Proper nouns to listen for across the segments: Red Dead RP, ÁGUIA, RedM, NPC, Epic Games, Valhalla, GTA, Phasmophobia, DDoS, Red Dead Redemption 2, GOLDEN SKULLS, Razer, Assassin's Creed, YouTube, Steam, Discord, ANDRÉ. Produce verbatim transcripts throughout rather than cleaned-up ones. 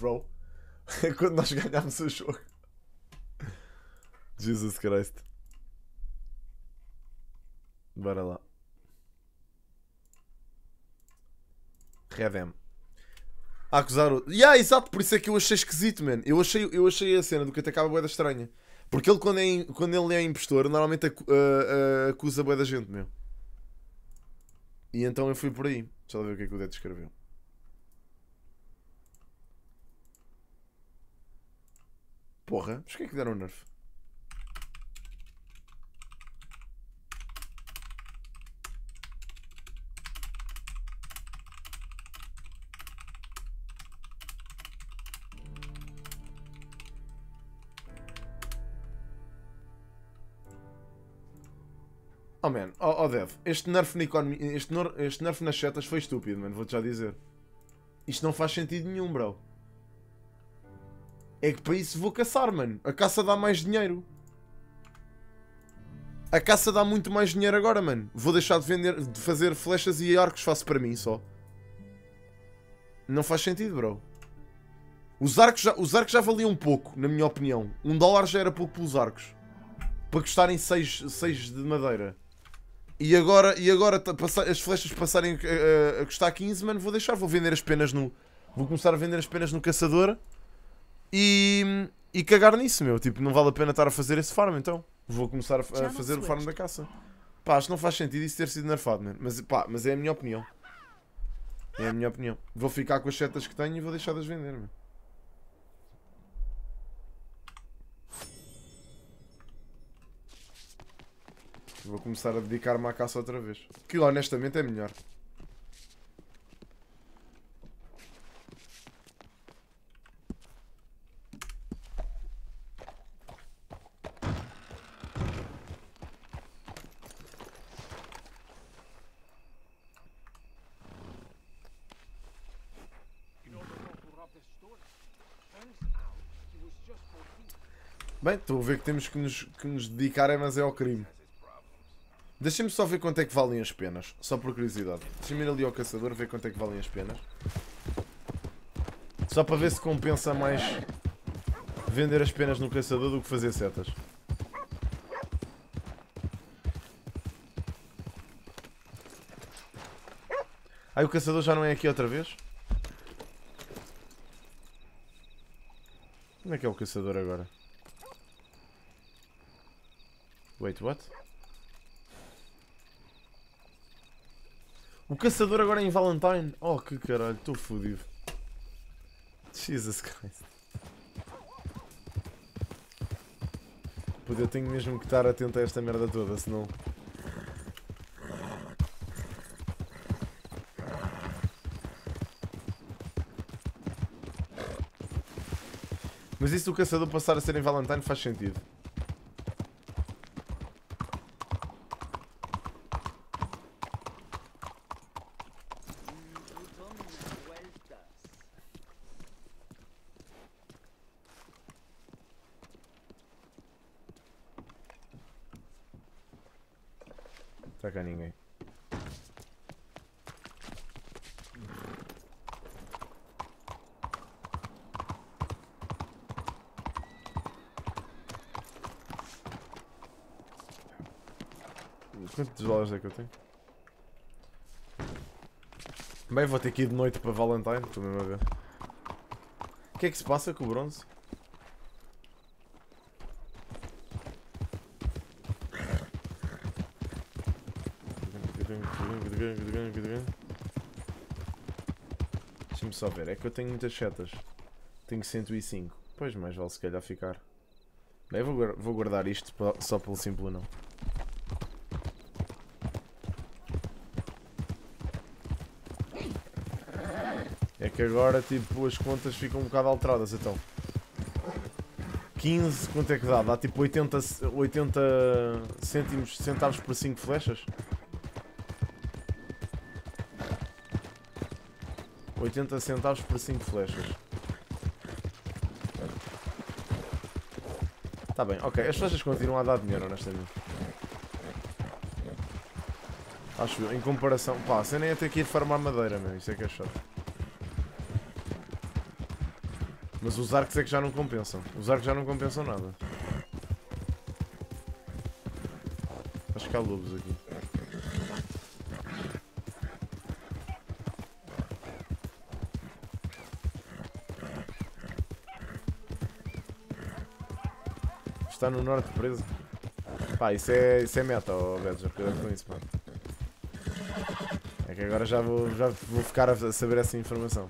bro, quando nós ganhámos o jogo. Jesus Christ. Bora lá. RedM. A acusar o... Yeah, exato, por isso é que eu achei esquisito, man. Eu achei, eu achei a cena do que atacava a boeda estranha. Porque ele, quando, é, quando ele é impostor, normalmente acu, uh, uh, acusa a boeda da gente, meu. E então eu fui por aí. Deixa eu ver o que é que o Dedo escreveu. Porra, mas o que é que deram o nerf? Oh man, oh, oh Dev, este nerf na economia, este, este nerf nas setas foi estúpido, mano, vou-te já dizer. Isto não faz sentido nenhum, bro. É que para isso vou caçar, mano. A caça dá mais dinheiro. A caça dá muito mais dinheiro agora, mano. Vou deixar de, vender, de fazer flechas e arcos, faço para mim só. Não faz sentido, bro. Os arcos já, os arcos já valiam pouco, na minha opinião. Um dólar já era pouco pelos arcos. Para custarem seis de madeira. E agora, e agora as flechas passarem a, a, a custar quinze, mano, vou deixar, vou vender as penas no... Vou começar a vender as penas no caçador e, e cagar nisso, meu. Tipo, não vale a pena estar a fazer esse farm, então. Vou começar a, a fazer o farm da caça. Pá, acho que não faz sentido isso ter sido nerfado, mano. Mas, pá, mas é a minha opinião. É a minha opinião. Vou ficar com as setas que tenho e vou deixar de as vender, meu. Vou começar a dedicar-me à caça outra vez. Que honestamente é melhor. Bem, estou a ver que temos que nos, que nos dedicar é, mas é ao crime. Deixem-me só ver quanto é que valem as penas, só por curiosidade. Deixem-me ir ali ao caçador ver quanto é que valem as penas. Só para ver se compensa mais vender as penas no caçador do que fazer setas. Ai, o caçador já não é aqui outra vez? Onde é que é o caçador agora? Wait, what? O caçador agora é em Valentine? Oh, que caralho, estou fodido. Jesus Christ. Pô, eu tenho mesmo que estar atento a esta merda toda, senão... Mas isso do caçador passar a ser em Valentine faz sentido. Cá ninguém. Quantos dólares é que eu tenho? Bem, vou ter que ir de noite para Valentine, estou mesmo a ver. O que é que se passa com o bronze? Deixa-me só ver, é que eu tenho muitas setas. Tenho cento e cinco. Pois, mais vale se calhar ficar. Bem, vou, vou guardar isto só pelo simples não. É que agora, tipo, as contas ficam um bocado alteradas, então. quinze, quanto é que dá? Dá tipo oitenta, oitenta cêntimos, centavos por cinco flechas? oitenta centavos por cinco flechas. Tá bem, ok. As flechas continuam a dar dinheiro, honestamente. Acho eu, em comparação... Pá, você nem ia ter que ir farmar madeira, meu. Isso é que é chato. Mas os arcos é que já não compensam. Os arcos já não compensam nada. Acho que há lobos aqui. Está no norte preso. Pá, isso é, isso é meta, oh, Badger. Cuidado com isso, mano. É que agora já vou, já vou ficar a saber essa informação.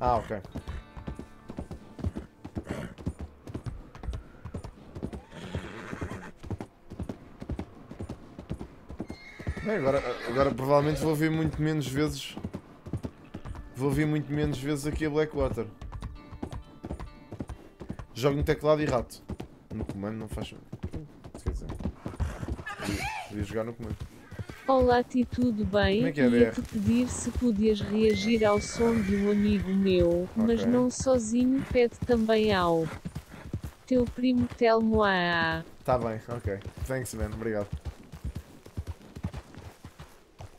Ah, ok. Bem, agora, agora provavelmente vou vir muito menos vezes. Vou vir muito menos vezes aqui a Blackwater. Jogo no teclado e rato. No comando não faz. Quer dizer. Podia jogar no comando. Olá, ti, tudo bem? É que é, Ia-te pedir se podias reagir ao som de um amigo meu, okay. Mas não sozinho, pede também ao teu primo Telmo A A. Tá bem, ok. Thanks, man. Obrigado.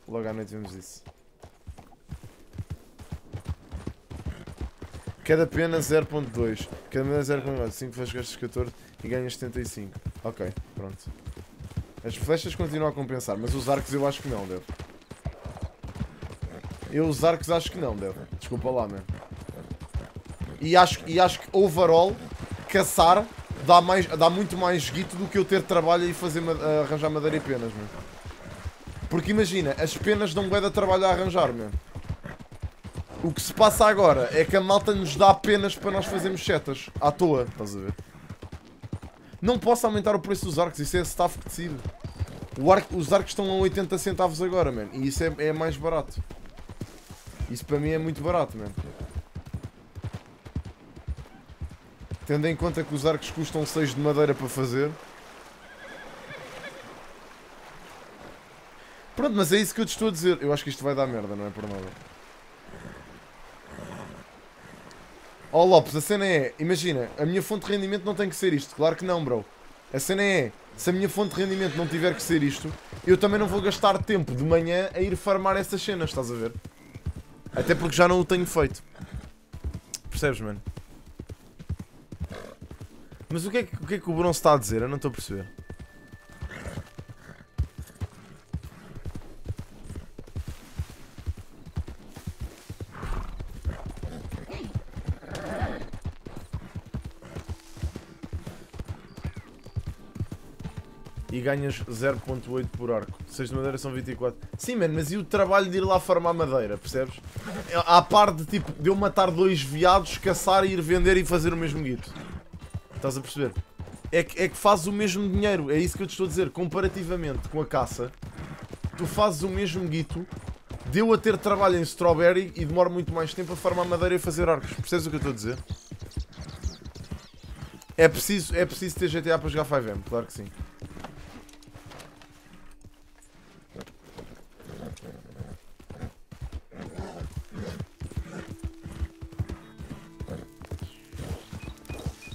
Logo à noite vemos isso. Cada pena zero ponto dois. Cada pena zero ponto dois. cinco flechas gastas catorze e ganhas setenta e cinco. Ok, pronto. As flechas continuam a compensar, mas os arcos eu acho que não, deve. Eu os arcos acho que não, deve. Desculpa lá, mano. E acho, e acho que, overall, caçar dá, mais, dá muito mais guito do que eu ter trabalho e fazer, uh, arranjar madeira e penas, mano. Porque imagina, as penas dão bué de trabalho a arranjar, mano. O que se passa agora é que a malta nos dá penas para nós fazermos setas. À toa, estás a ver? Não posso aumentar o preço dos arcos, isso é a staff que decide. O arco, os arcos estão a oitenta centavos agora, mano. E isso é, é mais barato. Isso para mim é muito barato, mano. Tendo em conta que os arcos custam seis de madeira para fazer. Pronto, mas é isso que eu te estou a dizer. Eu acho que isto vai dar merda, não é por nada. Oh Lopes, a cena é, imagina, a minha fonte de rendimento não tem que ser isto, claro que não, bro. A cena é, se a minha fonte de rendimento não tiver que ser isto, eu também não vou gastar tempo de manhã a ir farmar estas cenas, estás a ver? Até porque já não o tenho feito. Percebes, mano? Mas o que é que o, que é que o Bronze está a dizer? Eu não estou a perceber. E ganhas zero ponto oito por arco. seis de madeira são vinte e quatro. Sim, mano, mas e o trabalho de ir lá farmar madeira, percebes? À par de, tipo, de eu matar dois veados, caçar, ir vender e fazer o mesmo guito. Estás a perceber? É que, é que fazes o mesmo dinheiro, é isso que eu te estou a dizer. Comparativamente com a caça, tu fazes o mesmo guito, deu a ter trabalho em Strawberry e demora muito mais tempo a farmar madeira e fazer arcos. Percebes o que eu estou a dizer? É preciso, é preciso ter G T A para jogar cinco M, claro que sim.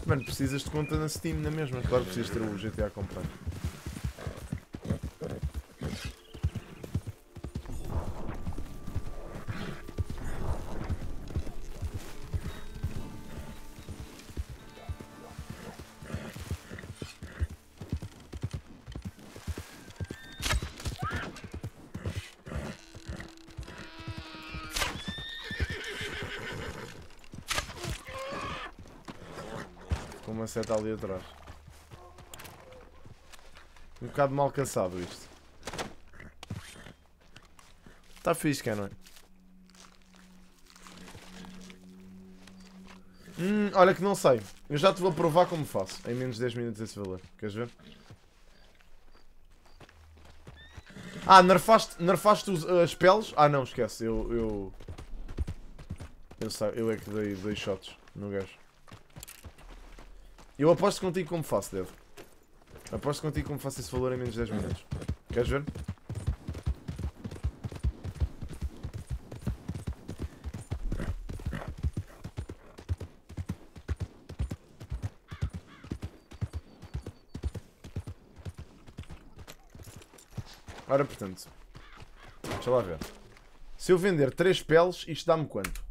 Mano, precisas de conta na Steam na mesma, claro que precisas ter o G T A comprado. Uma seta ali atrás. Um bocado mal cansado isto. Está fixe, que é, não é? Hum, olha que não sei. Eu já te vou provar como faço. Em menos de dez minutos esse valor. Queres ver? Ah, nerfaste, nerfaste os, as peles? Ah não, esquece. Eu... Eu, eu, sei, eu é que dei dois shots no gajo. Eu aposto contigo como faço, Dev. Aposto contigo como faço esse valor em menos de dez minutos. Queres ver? Ora, portanto, deixa lá ver. Se eu vender três peles, isto dá-me quanto?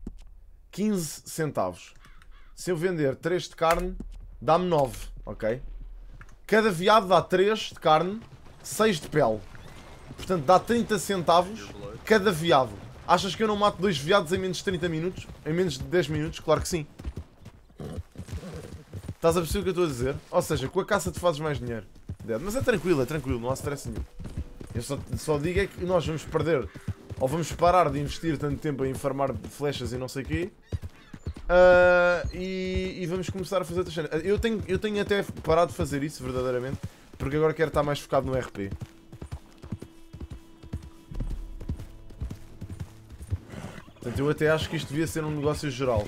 quinze centavos. Se eu vender três de carne, dá-me nove, ok? Cada veado dá três de carne, seis de pele. Portanto, dá trinta centavos cada veado. Achas que eu não mato dois veados em menos de trinta minutos? Em menos de dez minutos? Claro que sim. Estás a perceber o que eu estou a dizer? Ou seja, com a caça tu fazes mais dinheiro. Mas é tranquilo, é tranquilo, não há stress nenhum. Eu só, só digo é que nós vamos perder, ou vamos parar de investir tanto tempo em farmar flechas e não sei o quê, uh, e, e vamos começar a fazer outras cenas. Eu tenho, eu tenho até parado de fazer isso, verdadeiramente, porque agora quero estar mais focado no R P. Portanto, eu até acho que isto devia ser um negócio geral.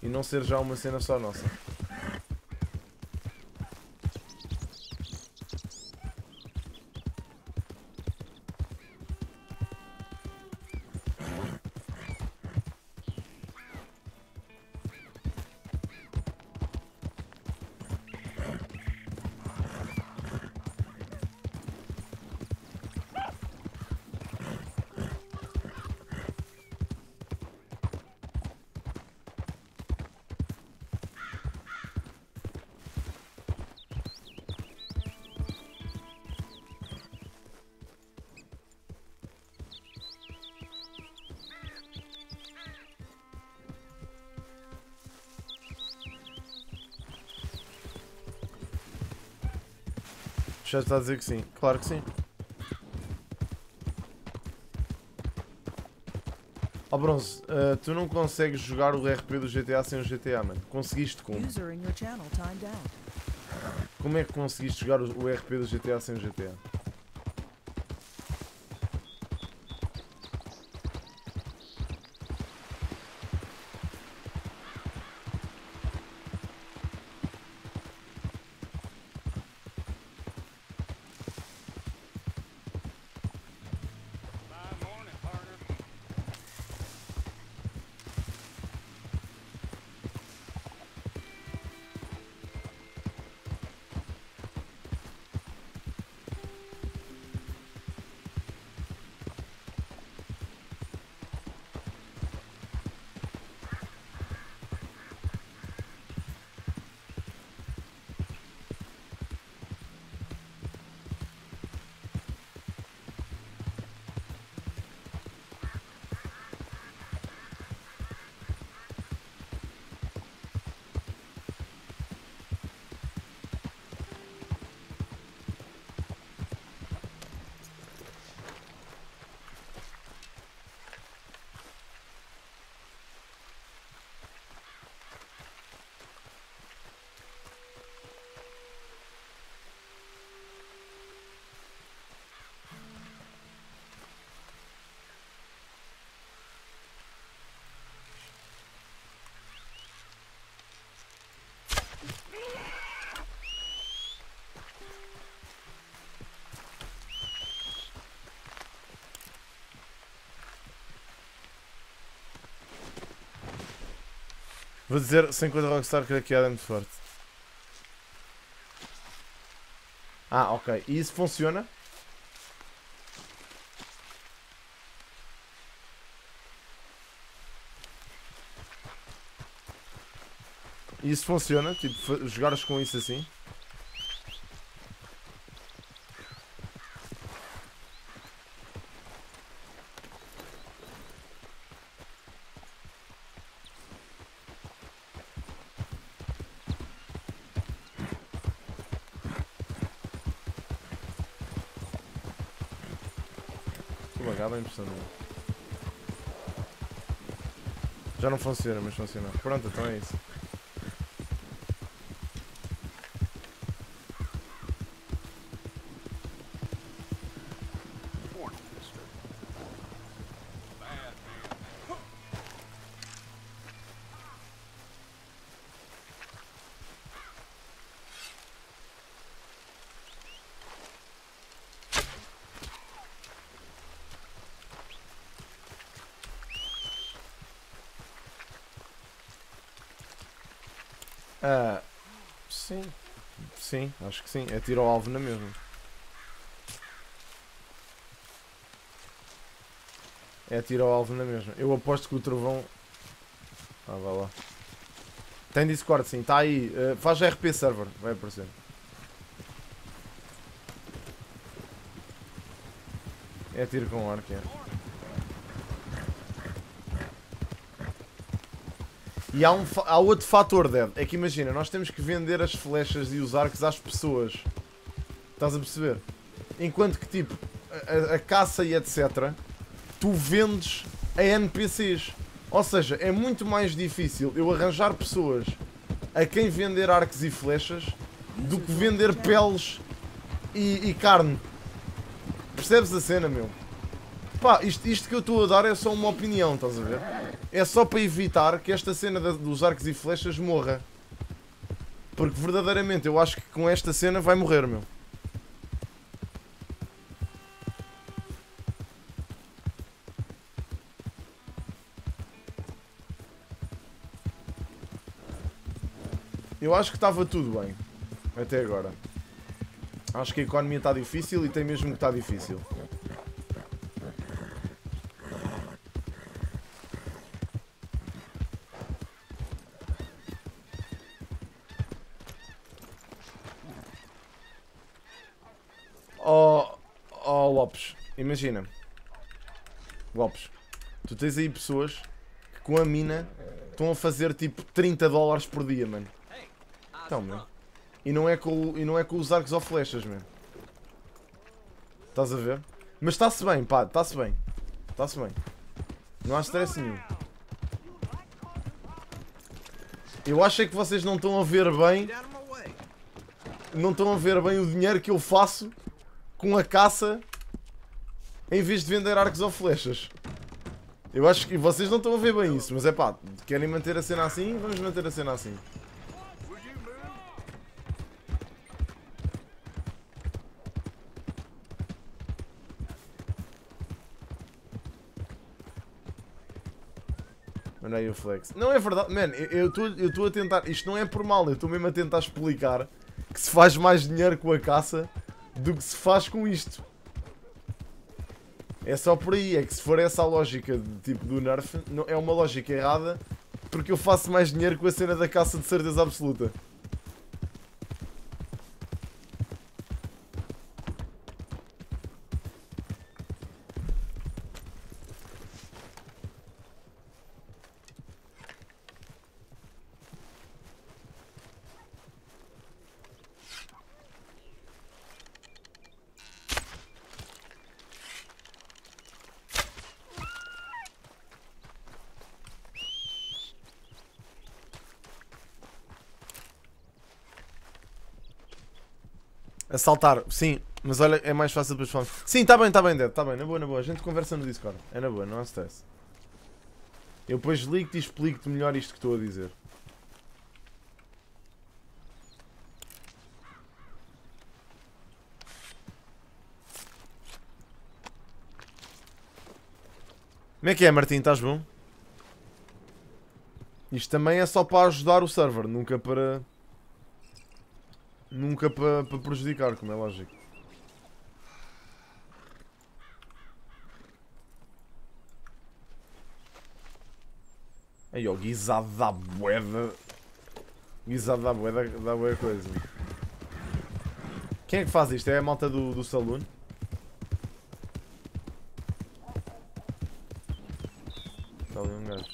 E não ser já uma cena só nossa. Já está a dizer que sim, claro que sim. Ó oh, Bronze, uh, tu não consegues jogar o R P do G T A sem o G T A, mano. Conseguiste como? Como é que conseguiste jogar o R P do G T A sem o G T A? Vou dizer, sem conta Rockstar craqueada é muito forte. Ah, ok. E isso funciona? E isso funciona? Tipo, jogares com isso assim? Já não funciona, mas funciona. Pronto, então é isso. Sim, acho que sim. É tiro ao alvo na mesma. É tiro ao alvo na mesma. Eu aposto que o trovão... Ah, vai lá. Tem Discord, sim. Está aí. Uh, faz R P server. Vai aparecer. É tiro com arco, é. E há, um, há outro fator, Dad. É que imagina, nós temos que vender as flechas e os arcos às pessoas. Estás a perceber? Enquanto que, tipo, a, a caça e etcétera, tu vendes a N P Cs. Ou seja, é muito mais difícil eu arranjar pessoas a quem vender arcos e flechas do que vender peles e, e carne. Percebes a cena, meu? Pá, isto, isto que eu estou a dar é só uma opinião, estás a ver? É só para evitar que esta cena da, dos arcos e flechas morra. Porque verdadeiramente eu acho que com esta cena vai morrer, meu. Eu acho que estava tudo bem. Até agora. Acho que a economia está difícil e tem mesmo que está difícil. Oh, oh Lopes, imagina, Lopes, tu tens aí pessoas que com a mina estão a fazer tipo trinta dólares por dia, mano. Então, mano. E não é com, e não é com os arcos ou flechas, mano. Estás a ver? Mas está-se bem, pá, está-se bem. Está-se bem. Não há stress nenhum. Eu acho é que vocês não estão a ver bem. Não estão a ver bem o dinheiro que eu faço com a caça em vez de vender arcos ou flechas. Eu acho que vocês não estão a ver bem isso, mas é pá, querem manter a cena assim? Vamos manter a cena assim. Olha aí o flex. Não é verdade, mano, eu estou a tentar, isto não é por mal, eu estou mesmo a tentar explicar que se faz mais dinheiro com a caça do que se faz com isto. É só por aí, é que se for essa a lógica de, tipo do nerf, não, é uma lógica errada, porque eu faço mais dinheiro com a cena da caça de certeza absoluta. Assaltar, sim, mas olha, é mais fácil para os fãs. Sim, está bem, está bem, Dad, está bem, na boa, na boa. A gente conversa no Discord, é na boa, não há stress. Eu depois ligo-te e explico-te melhor isto que estou a dizer. Como é que é, Martim? Estás bom? Isto também é só para ajudar o server, nunca para... Nunca para pa prejudicar, como é lógico. Aí, ó, guisado da boeda. Guisado da boeda dá boa coisa. Quem é que faz isto? É a malta do, do saloon? Está ali um gajo.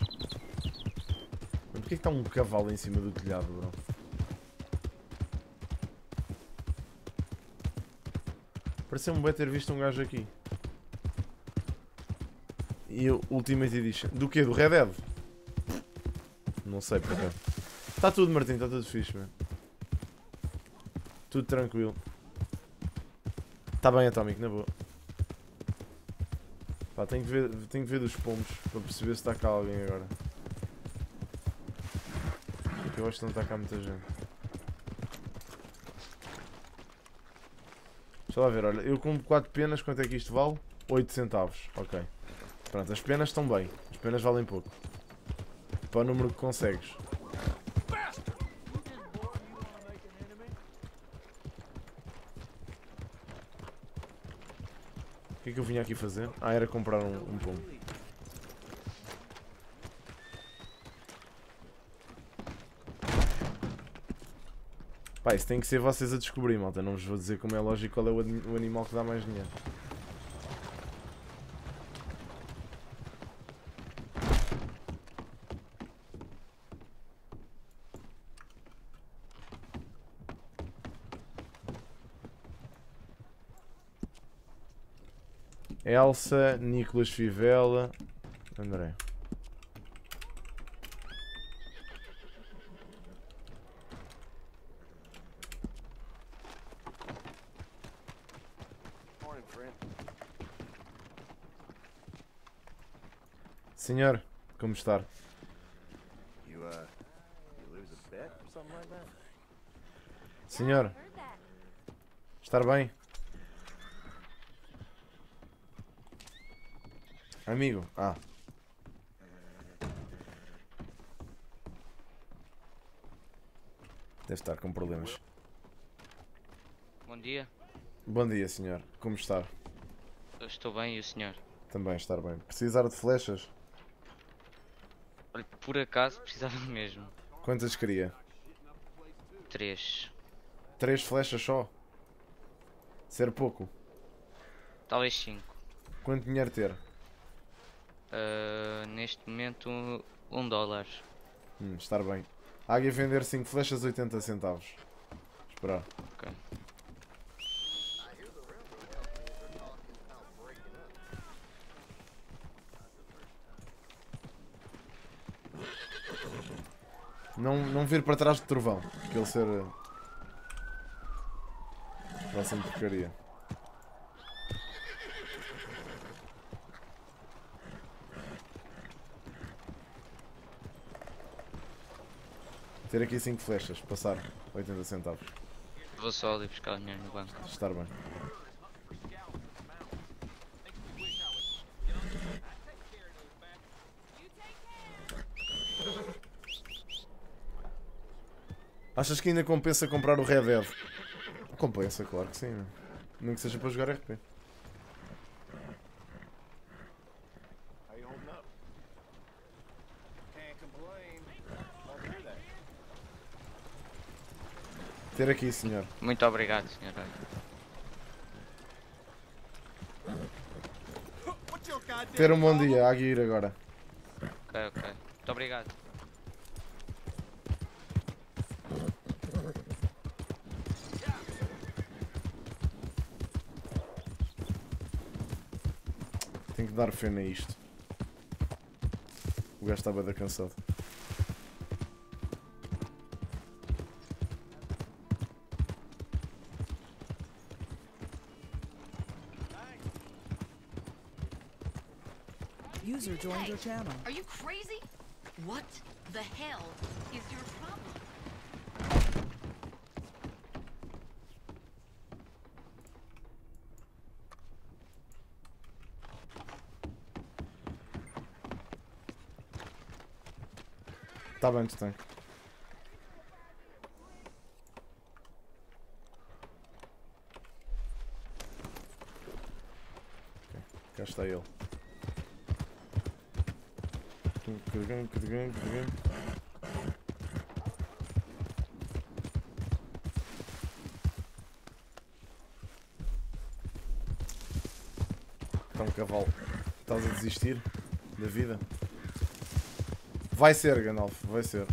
Mas porquê que está um cavalo em cima do telhado, bro? Pareceu-me bem ter visto um gajo aqui. E o Ultimate Edition. Do quê? Do Red Dead? Não sei porquê. Está tudo, Martim. Está tudo fixe, mano. Tudo tranquilo. Está bem, Atomic. Na boa. Pá, tenho que ver, tenho que ver dos pombos para perceber se está cá alguém agora. Porque eu acho que não está cá muita gente. Deixa lá ver, olha, eu compro quatro penas, quanto é que isto vale? oito centavos, ok. Pronto, as penas estão bem, as penas valem pouco. Para o número que consegues. O que é que eu vim aqui fazer? Ah, era comprar um, um pão. Pá, isso tem que ser vocês a descobrir, malta. Não vos vou dizer, como é lógico, qual é o, o animal que dá mais dinheiro. Elsa, Nicolas Fivela, André. Senhor, como está? Senhor, estar bem? Amigo, ah. Deve estar com problemas. Bom dia. Bom dia, senhor. Como está? Eu estou bem, e o senhor? Também estar bem. Precisar de flechas? Olha, por acaso precisava mesmo. Quantas queria? Três. Três flechas só? Ser pouco? Talvez cinco. Quanto dinheiro ter? Uh, neste momento, um dólar. Hum, estar bem. Águia vender cinco flechas, oitenta centavos. Esperar. Ok. Não, não vir para trás de trovão. Aquele ser... Próxima porcaria. Ter aqui cinco flechas, passar oitenta centavos. Vou só ali buscar dinheiro no banco. Estar bem. Achas que ainda compensa comprar o Red Dead? Compensa, claro que sim. Nem que seja para jogar R P. Ter aqui, senhor. Muito obrigado, senhor. Ter um bom dia, Águia ir agora. Ok, ok. Muito obrigado. Tenho que dar pena a isto. O gajo estava a dar cansado. Joined your channel. Are you crazy? What the hell is your problem? Tá bem, tu tem. Okay. Cá está ele. Então, cavalo, estás a desistir da vida? Vai ser, Gandalf, vai ser.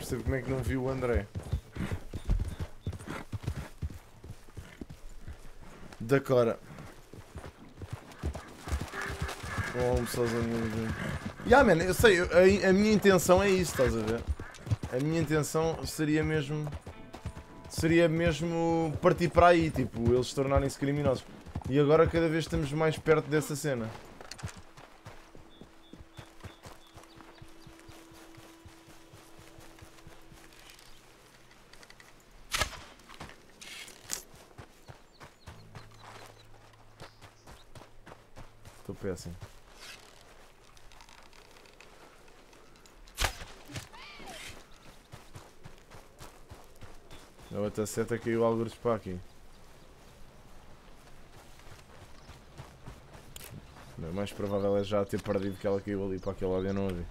percebo como é que não viu o André. Da Cora. Oh, sozinho. Yeah, man, eu sei, a, a minha intenção é isso, estás a ver? A minha intenção seria mesmo... Seria mesmo partir para aí, tipo, eles tornarem-se criminosos. E agora cada vez estamos mais perto dessa cena. Estou péssimo. A outra seta caiu algures para aqui. O mais provável é já ter perdido que ela caiu ali para aquele lado, eu não a vi.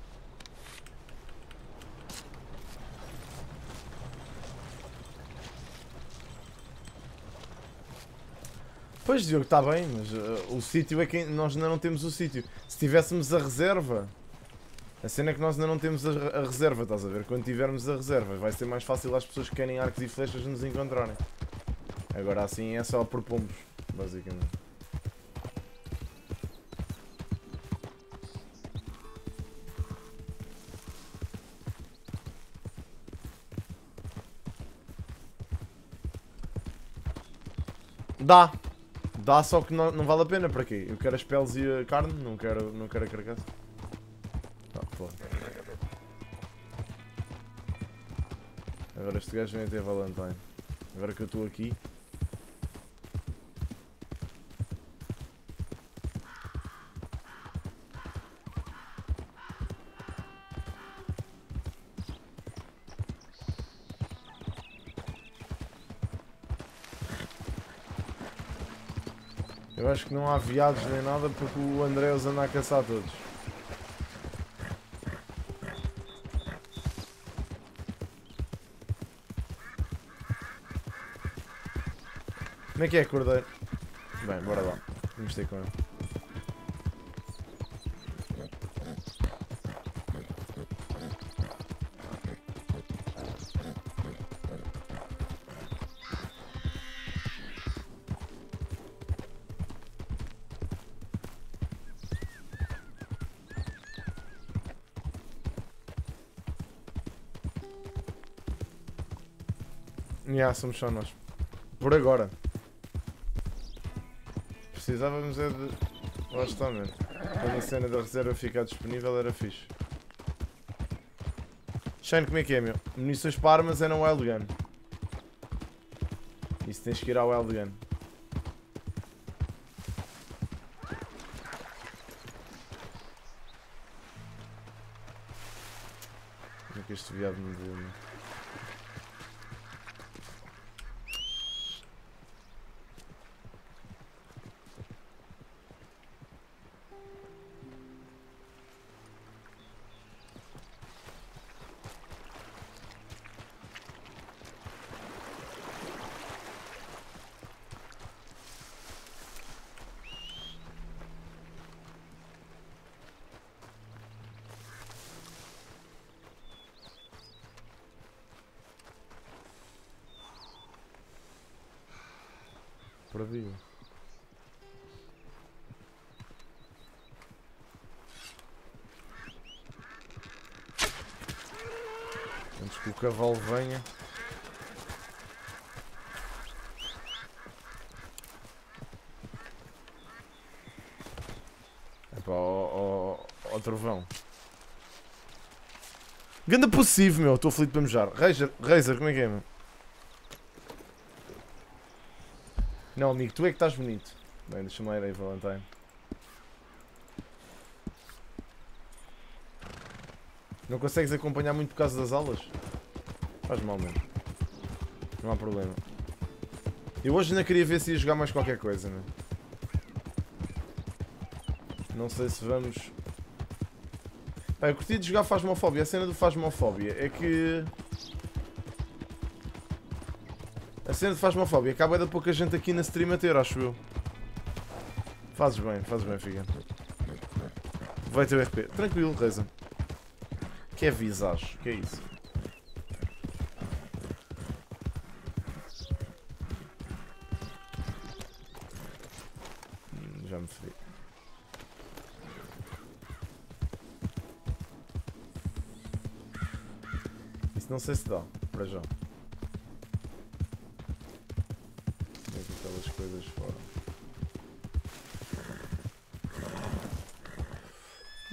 Pois, Diogo, está bem, mas uh, o sítio é que nós ainda não temos o sítio. Se tivéssemos a reserva, a cena é que nós ainda não temos a, a reserva, estás a ver? Quando tivermos a reserva, vai ser mais fácil às pessoas que querem arcos e flechas nos encontrarem. Agora assim é só por pombos, basicamente. Dá! Dá, só que não, não vale a pena, para quê? Eu quero as peles e a carne, não quero, não quero a carcaça. Ah, porra. Agora este gajo vem até Valentine. Agora que eu estou aqui. Eu acho que não há viados nem nada porque o André os anda a caçar todos. Como é que é, cordeiro? Bem, bora lá. Vamos ter com ele. Yeah, somos só nós. Por agora. Precisávamos é de... Lá está, mano. Quando a cena da reserva ficar disponível era fixe. Shane, como é que é, meu? Munições para armas é na Wild Gun. Isso tens que ir à Wild Gun. Como é que este viado me deu, meu? Antes que o cavalo venha. Epá, ó, ó, ó trovão. Ganda possível, meu, estou aflito para mejar. Razer, Razer, como é que é, meu? Não, amigo, tu é que estás bonito. Bem, deixa-me ir aí, Valentine. Não consegues acompanhar muito por causa das aulas? Faz mal, mesmo. Não há problema. Eu hoje ainda queria ver se ia jogar mais qualquer coisa, né? Não sei se vamos... Bem, eu curti de jogar Phasmophobia. A cena do Phasmophobia é que... A cena de Phasmophobia, acaba de pouca gente aqui na stream a ter, acho eu. Fazes bem, fazes bem, fica. Vai ter o R P. Tranquilo, Reza. Que é visage, que é isso? Já me fodi. Isso não sei se dá, para já. Deixa aquelas coisas fora.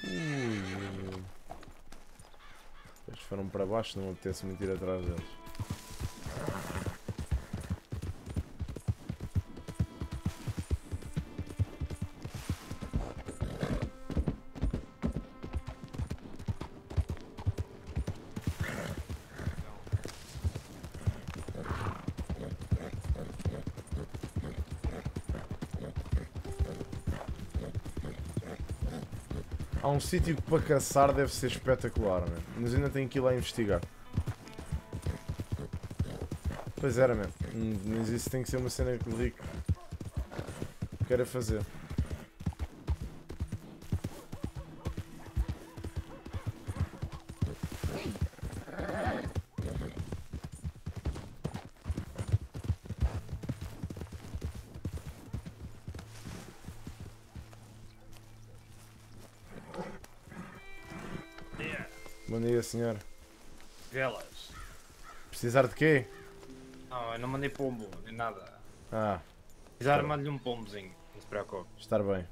Uh, eles foram para baixo, não me apetece muito ir atrás deles. Há um sítio que para caçar deve ser espetacular, man. Mas ainda tenho que ir lá investigar. Pois era, man. Mas isso tem que ser uma cena que o Rico queira fazer. Senhor. Velas. Precisar de quê? Não, eu não mandei pombo, nem nada. Ah. Precisar, mando-lhe um pombozinho, não se preocupe. Estar bem.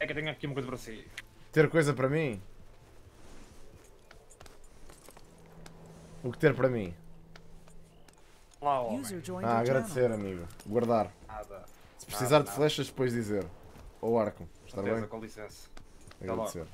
É que eu tenho aqui uma coisa para si. Ter coisa para mim? O que ter para mim? Olá, homem. Ah, agradecer, amigo. Guardar. Nada. Se precisar nada, de nada. Flechas, depois dizer. Ou arco. Estar bem? Com licença. Agradecer.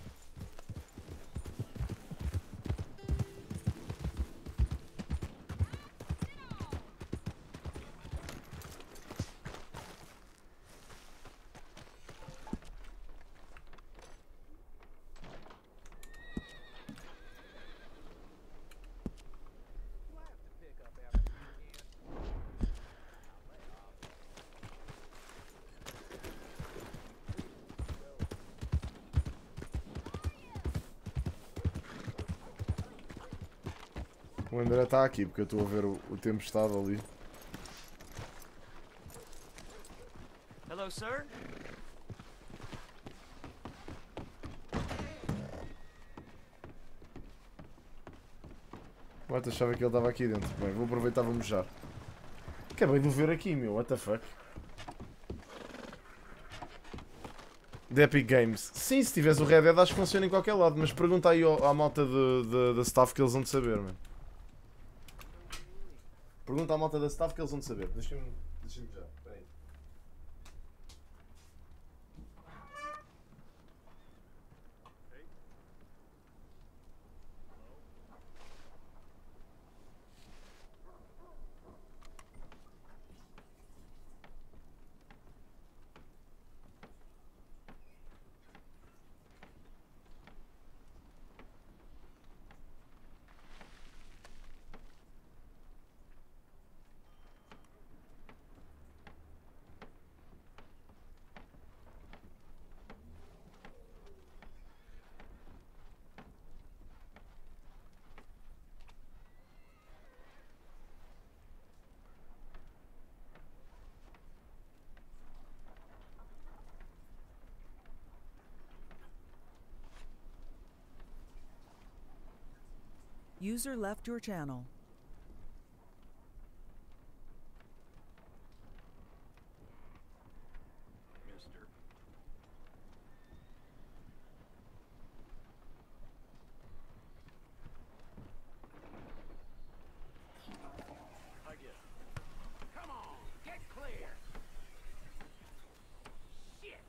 O André está aqui porque eu estou a ver o, o tempestade ali. Hello, sir. What, achava que ele estava aqui dentro. Bem, vou aproveitar e vou mejar. Acabei de o ver aqui, meu. What the fuck? De Epic Games. Sim, se tiveres o Red Dead acho que funciona em qualquer lado, mas pergunta aí ao, à malta de, de, da staff que eles vão te saber, mano. Pergunta à malta da staff que eles vão saber. Deixa-me deixa-me já, peraí. User left your channel. Mister. I get it. Come on, get clear. Shit.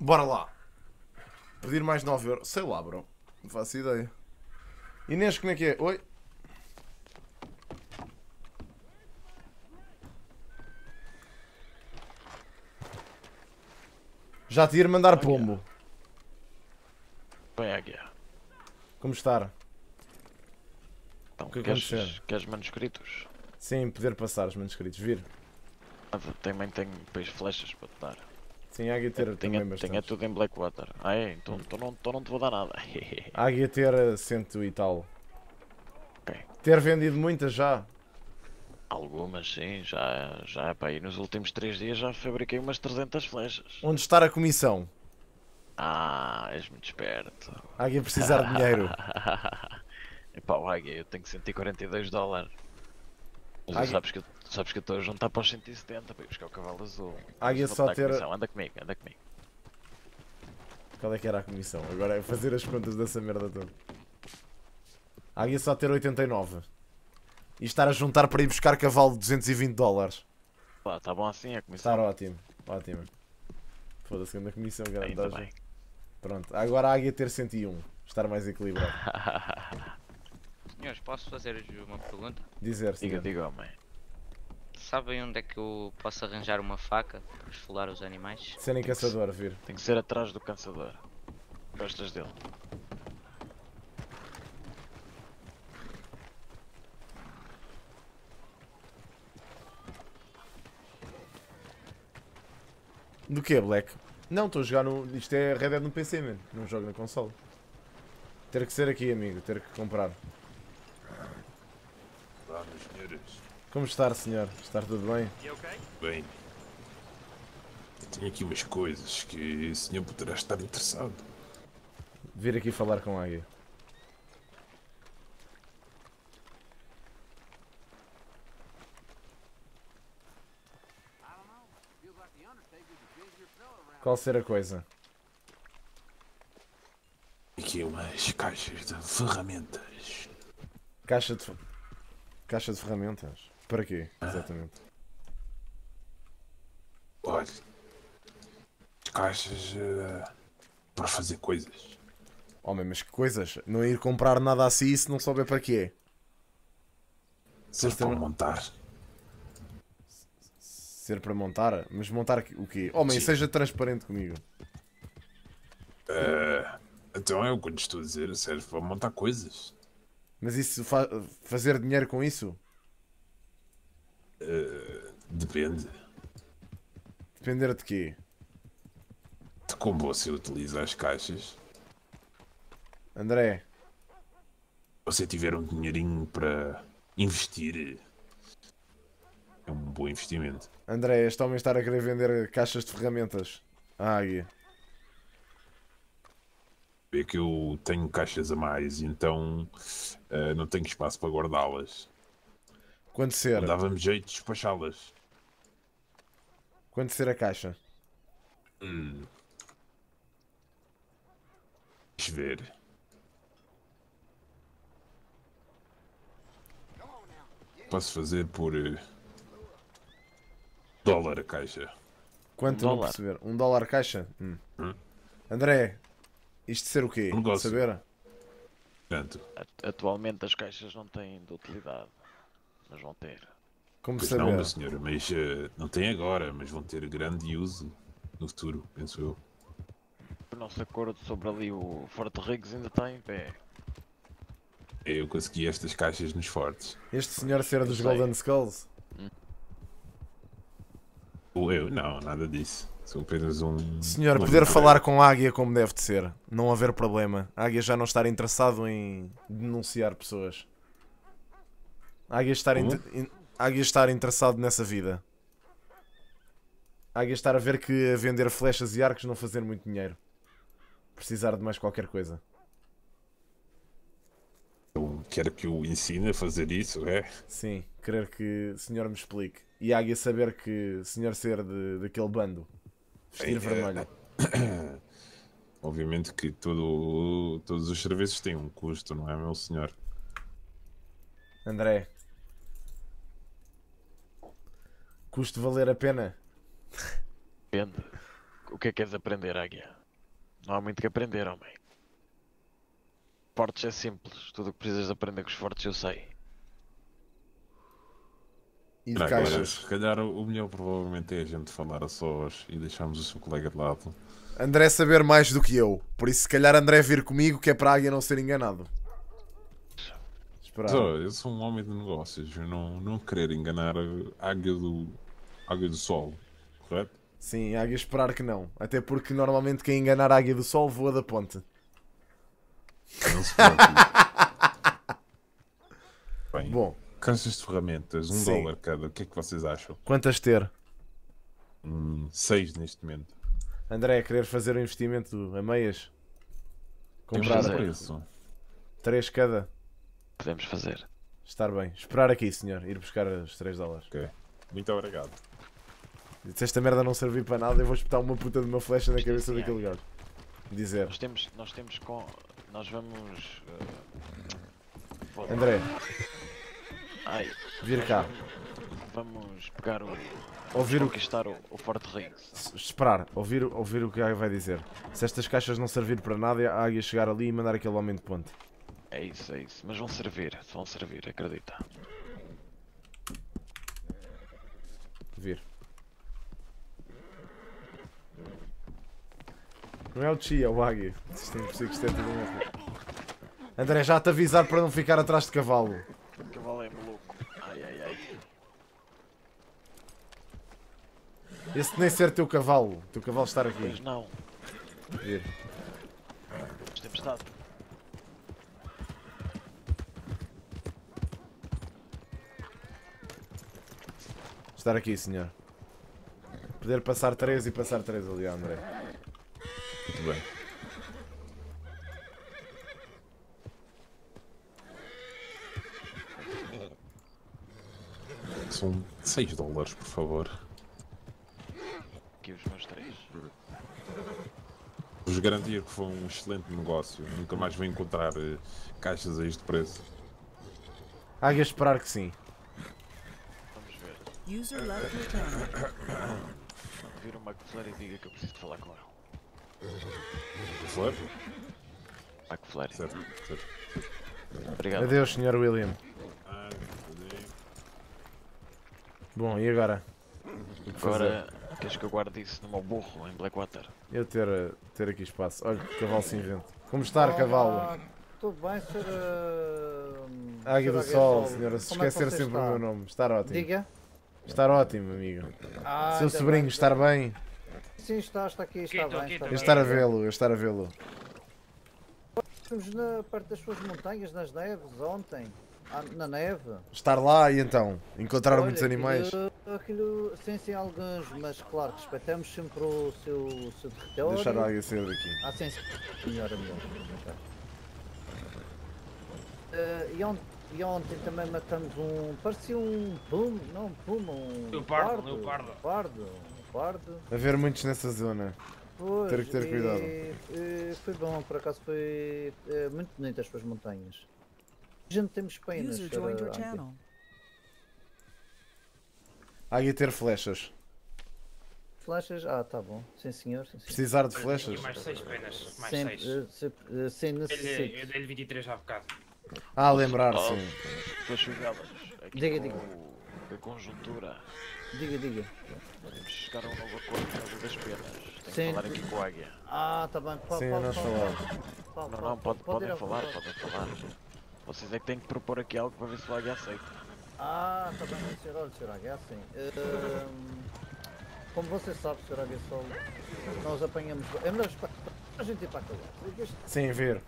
Bora lá! Pedir mais nove euros. Sei lá, bro. Não faço ideia. Inês, como é que é? Oi? Já te ia mandar pombo. Bem, Águia. Como estar? Então, o que queres, queres manuscritos? Sim, poder passar os manuscritos. Vir. Ah, também tenho depois flechas para te dar. Sim, Águia Terra também bastante. Tenho tudo em Blackwater. Ah é? Então, hum. então, não, então não te vou dar nada. Águia Terra cento e tal. Okay. Ter vendido muitas já? Algumas sim, já, já para aí. Nos últimos três dias já fabriquei umas trezentas flechas. Onde está a comissão? Ah, és muito esperto. Águia precisar de dinheiro. Epá, o Águia, eu tenho cento e quarenta e dois dólares. Mas Águia... sabes que eu sabes que eu estou a juntar para os cento e setenta para ir buscar o cavalo azul. Águia só ter... A anda comigo, anda comigo. Qual é que era a comissão? Agora é fazer as contas dessa merda toda. Águia só ter oitenta e nove. E estar a juntar para ir buscar cavalo de duzentos e vinte dólares. Pá, está bom assim a comissão. Está ótimo, ótimo. Foda-se, segunda comissão, ainda bem. Pronto, agora a Águia ter cento e um. Estar mais equilibrado. Senhores, posso fazer uma pergunta? Dizer, diga, diga, homem. Sabem onde é que eu posso arranjar uma faca para esfolar os animais? Serem caçador, vir. Tem que ser atrás do caçador. Gostas dele? Do que, Black? Não, estou a jogar no... Isto é Red Dead no P C, mano. Não jogo na console. Ter que ser aqui, amigo. Ter que comprar. Olá, meus senhores. Como está, senhor? Está tudo bem? Bem. Eu tenho aqui umas coisas que o senhor poderá estar interessado. Vir aqui falar com a Águia. Qual será a coisa? Aqui umas caixas de ferramentas. Caixa de... Caixa de ferramentas? Para quê, exatamente? Ah. Olha, as caixas uh, para fazer coisas. Homem, mas que coisas? Não ir comprar nada assim se não souber para quê? Ser para montar. Ser para montar? Mas montar o quê? Homem, sim, seja transparente comigo. Uh, então eu quando estou a dizer, serve para montar coisas. Mas isso, fa fazer dinheiro com isso? Uh, depende. Depender de quê? De como você utiliza as caixas. André. Se você tiver um dinheirinho para investir, é um bom investimento. André, este homem está a querer vender caixas de ferramentas. Ah, Águia. É que eu tenho caixas a mais, então uh, não tenho espaço para guardá-las. Quanto será? Dava-me jeito de despachá-las. Quanto será a caixa? Hum. Deixa ver. Posso fazer por uh, dólar a caixa. Quanto? Um não dólar. Perceber? Um dólar a caixa? Hum. Hum? André. Isto ser o quê? Um saber? Atualmente as caixas não têm de utilidade, mas vão ter. Como pois saber? Não, senhora, mas uh, não tem agora, mas vão ter grande uso no futuro, penso eu. O nosso acordo sobre ali o Forte Riggs ainda está em pé. Eu consegui estas caixas nos fortes. Este senhor será dos Golden Skulls? Hum. Ou eu? Não, nada disso. Sou apenas um... Senhor, um poder falar com a Águia como deve de ser. Não haver problema. A Águia já não estar interessado em denunciar pessoas. A Águia estar, inter... a Águia estar interessado nessa vida. A Águia estar a ver que a vender flechas e arcos não fazer muito dinheiro. Precisar de mais qualquer coisa. Eu quero que o ensine a fazer isso, é? Sim, querer que o senhor me explique. E a Águia saber que o senhor ser de... daquele bando. Vestir vermelho. Obviamente que todo, todos os serviços têm um custo, não é, meu senhor? André. Custo valer a pena? Depende. O que é que queres aprender, Águia? Não há muito que aprender, homem. Fortes é simples. Tudo o que precisas de aprender com os fortes eu sei. E de caixas. Agora, se calhar o melhor provavelmente é a gente falar a sós e deixarmos o seu colega de lado. André saber mais do que eu, por isso se calhar André vir comigo que é para a Águia não ser enganado. Esperar. Eu sou um homem de negócios, eu não, não querer enganar a Águia do, Águia do Sol, correto? Sim, águia esperar que não. Até porque normalmente quem enganar a águia do sol voa da ponte. Não se preocupe. Bem, bom. Caixas de ferramentas, um Sim. dólar cada. O que é que vocês acham? Quantas ter? Hum, seis neste momento. André, querer fazer um investimento a meias? Comprar a preço. Três cada? Podemos fazer. Estar bem. Esperar aqui, senhor. Ir buscar os três dólares. Ok. Muito obrigado. Se esta merda não servir para nada, eu vou espetar uma puta de uma flecha na cabeça daquele gajo. Dizer. Nós temos. Nós temos com. Nós vamos. Uh... André. Ai. Vir cá. Vamos pegar o. Ouvir o que está o Forte Rio. Esperar. Ouvir, ouvir o que a águia vai dizer. Se estas caixas não servir para nada, a águia chegar ali e mandar aquele homem de ponte. É isso, é isso. Mas vão servir. Vão servir, acredita. Vir. Não é o Chi, é o Águia. Isto é impossível que isto é tudo um... André, já te avisar para não ficar atrás de cavalo. O cavalo é maluco. Ai, ai, ai. Esse nem ser teu cavalo. Teu cavalo estar aqui. Mas não. Vir. Mas temos dado. Estar aqui, senhor. Poder passar três e passar três ali, André. Muito bem. São seis dólares, por favor. Aqui os meus três. Vos garantir que foi um excelente negócio. Nunca mais vou encontrar uh, caixas a este preço. Há que esperar que sim. Vamos ver. User left your channel. Vira o McFlare e diga que eu preciso de falar com ele. Flare? Paco Flare. Certo, certo. Obrigado. Adeus, senhor William. Ah, bom, e agora? Agora, queres que eu guarde isso no meu burro, em Blackwater? Eu ter, ter aqui espaço. Olha, cavalo cinzento. Como está, cavalo? Ah, tudo bem, ser... Uh... Águia do Sol, senhora. Se esquecer sempre o meu nome. Estar ótimo. Diga. Estar ótimo, amigo. Ah, seu sobrinho, bem, estar bem. Sim, está, está aqui, está quinto, bem. Está eu bem. Estar a vê-lo, eu estar a vê-lo. Estamos na parte das suas montanhas, nas neves, ontem, na neve. Estar lá e então? Encontraram olha, muitos animais? Aquilo, aquilo, sim, sim, alguns, mas claro, respeitamos sempre o seu, o seu território. Deixar a águia sair daqui. Ah, sim, sim. Melhor, melhor. Uh, e, ontem, e ontem também matamos um, parecia um puma, não um puma, um leopardo, pardo, leopardo. Pardo. Haver muitos nessa zona. Pois, ter que ter cuidado. E, e foi bom, por acaso foi é, muito bonito as suas montanhas. A gente temos penas. Águia ter flechas. Flechas? Ah, tá bom. Sim senhor. Sim, senhor. Precisar de flechas? Mais seis penas. Mais sem, seis. Uh, se, uh, sem necessidade. Eu dei-lhe vinte e três há bocado. Ah, lembrar, oh, sim. Depois jogá-las. Diga, diga. A conjuntura. Diga, diga. Podemos chegar a um novo acordo por causa das penas. Tenho Sim. que falar aqui com a águia. Ah, tá bem. Pá, Sim, pá, nós pá, falamos. Pá, pá, não, não, pode, pode podem falar, falar, podem falar. Vocês é que têm que propor aqui algo para ver se o águia aceita. Ah, tá bem, senhor. Olha, senhor águia, assim. Uh, como você sabe, senhor águia, só nós apanhamos... É melhor a gente ir para aquele lado. Sim, ver.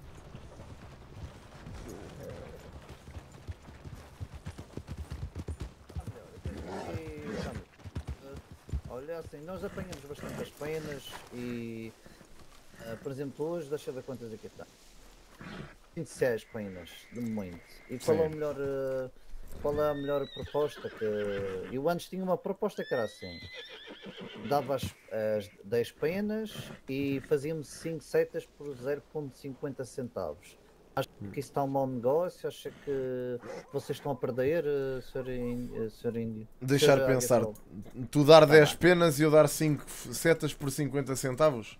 Olha assim, nós apanhamos bastante as penas e, uh, por exemplo, hoje, deixa eu ver quantas aqui está. vinte e seis penas, de momento. E qual é, o melhor, uh, qual é a melhor proposta que... Eu antes tinha uma proposta que era assim. Dava as, as dez penas e fazíamos cinco setas por zero vírgula cinquenta centavos. Acho que isso está um mau negócio, acho que vocês estão a perder, uh, senhor Índio. Deixar senhor pensar, tu dar tá dez bem. Penas e eu dar cinco setas por cinquenta centavos?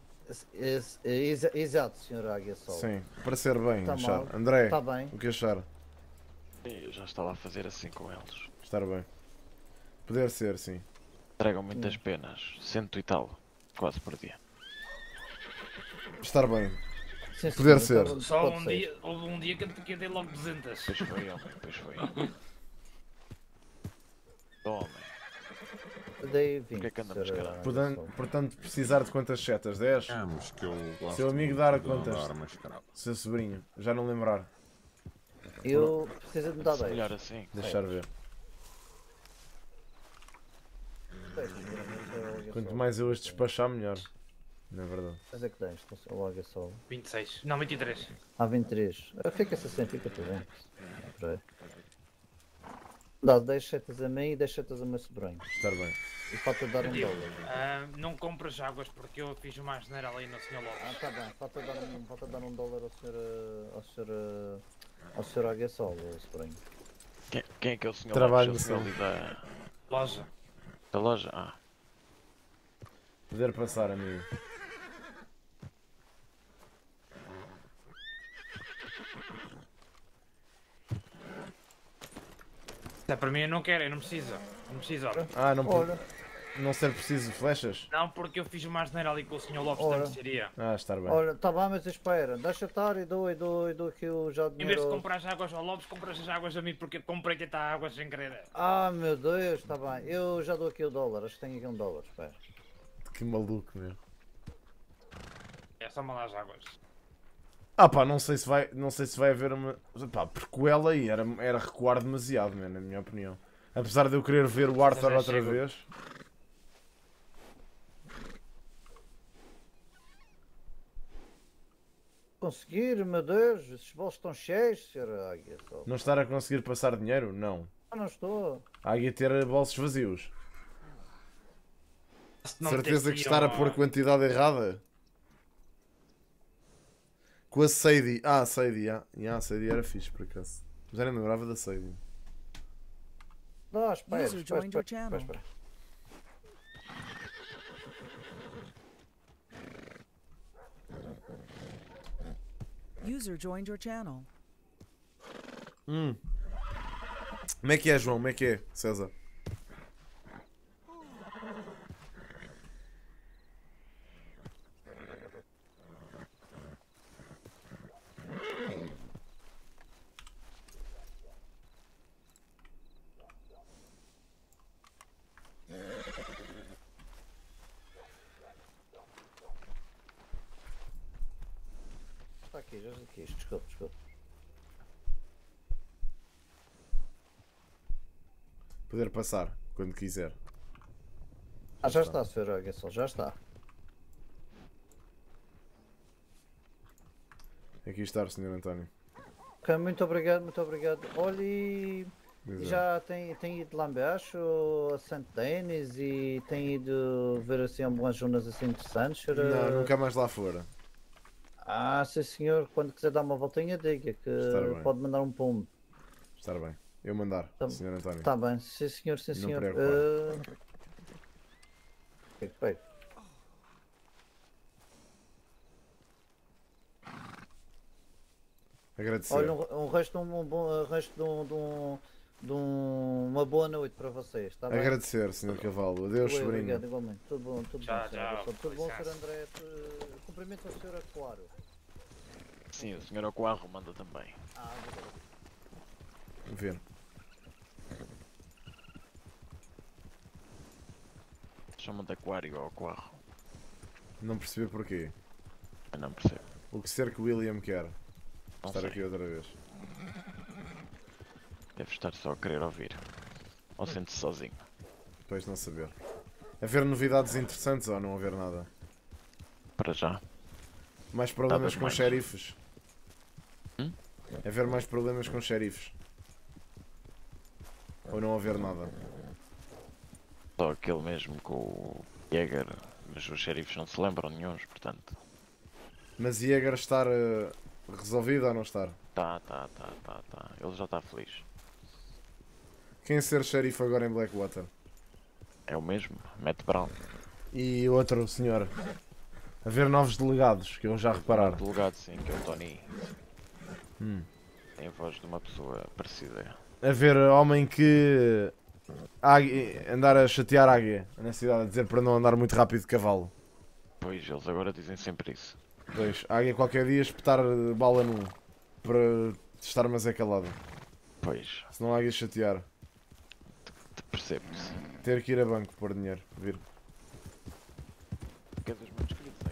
Esse, esse, exato, senhor Águia Sol. Sim, para ser bem, tá achar. Mal. André, tá bem. O que achar? Eu já estava a fazer assim com eles. Estar bem. Poder ser, sim. Entregam muitas penas, cento e tal, quase por dia. Estar bem. Sim, poder ser. Estava... Só um dia, houve um dia que eu dei logo duzentas. Pois foi, homem, pois foi. Homem. Portanto, portanto, precisar de quantas setas? dez? Eu Seu amigo dar a quantas? Seu sobrinho, já não lembrar. Eu preciso de me dar dez. Melhor assim. Deixar ver. Quanto mais eu as despachar, melhor. Na verdade. Mas é que tens, o águia só. vinte e seis. Não, vinte e três. Ah, vinte e três. Fica assim, fica tudo bem. Não, dá dez setas a mim e dez setas a meu sobrinho. Está bem. E falta dar um dólar. Uh, não compras águas porque eu fiz uma asneira ali no senhor Lopes. Ah, está bem. Falta dar, um, falta dar um dólar ao senhor. ao senhor. ao senhor Águia Sol, sobrinho. Quem, quem é que é o senhor Lopes? Trabalho ali da loja. Da loja? Ah. Poder passar, amigo. É para mim, eu não quero, eu não preciso. Não preciso, ora. Ah, não pode. Não ser preciso de flechas? Não, porque eu fiz uma asneira ali com o senhor Lopes da mercearia. Ah, está bem. Olha, está bem, mas espera. Deixa estar e dou, e dou, e dou que eu já dinheiro... Em vez de comprar as águas ao Lopes, compras as águas a mim porque comprei que está águas sem querer. Ah, meu Deus, está bem. Eu já dou aqui o dólar, acho que tenho aqui um dólar, espera. Que maluco, meu. É só mandar as águas. Ah pá, não sei se vai, não sei se vai haver uma... Pá, porque ela aí era, era recuar demasiado, man, na minha opinião. Apesar de eu querer ver o Arthur outra chego. vez. Conseguir, meu Deus, esses bolsos estão cheios, senhora Águia. Não estar a conseguir passar dinheiro? Não. Ah, não estou. A Águia ter bolsos vazios. Certeza que estar a pôr quantidade errada? Com a Sadie. Ah, a Sadie, ah. Yeah, a Sadie era fixe, por acaso. Mas já nem lembrava da Sadie. Não, espera, espera, espera, espera. User joined your channel. Hum. Como é que é, João? Como é que é, César? Poder passar, quando quiser. Ah, já está, senhor Aguessol, já está. Aqui está, senhor António. Okay, muito obrigado, muito obrigado. Olha, e já tem, tem ido lá embaixo, a Santo Denis, e tem ido ver assim algumas zonas assim interessantes? Senhor... Não, nunca mais lá fora. Ah, sim senhor, quando quiser dar uma voltinha, diga que pode mandar um pombo. Estar bem. Eu mandar, tá, senhor António. Está bem, sim senhor, sim senhor. Uh... Okay, agradecer. Olha, um, um resto, um, um bom, um resto de, um, de, um, de um, uma boa noite para vocês, está bem? Agradecer, senhor Cavalo. Adeus, sobrinho. Obrigado, igualmente. Tudo bom, tudo tchau, bom, tchau. Tudo tchau. Bom, senhor André. Tu... Cumprimento ao senhor Aquaro. Sim, o senhor Aquaro manda também. Ah, obrigado. Ver. Chama de aquário ou aquarro. Não percebi porquê. Eu não percebo. O que ser que o William quer? Não estar sei. Aqui outra vez. Deve estar só a querer ouvir. Ou sente-se sozinho. Depois não saber. Haver novidades interessantes ou não haver nada? Para já. Mais problemas com mais. xerifes. Hum? Haver mais problemas com xerifes. Ou não haver nada? Só aquele mesmo com o Jäger, mas os xerifes não se lembram nenhuns, portanto. Mas Jäger estar uh, resolvido ou não estar? Tá, tá, tá, tá, tá. Ele já está feliz. Quem ser xerife agora em Blackwater? É o mesmo, Matt Brown. E outro senhor. Haver novos delegados, que eu já reparar. Delegado sim, que é o Tony. Hum. Tem a voz de uma pessoa parecida. Haver homem que águia, andar a chatear águia na cidade, a dizer para não andar muito rápido de cavalo. Pois, eles agora dizem sempre isso. Pois, águia qualquer dia espetar bala num para estar mais acalado. Pois. Senão águia chatear. percebe-se. Ter que ir a banco pôr dinheiro, vir. Quer dos manuscritos, é?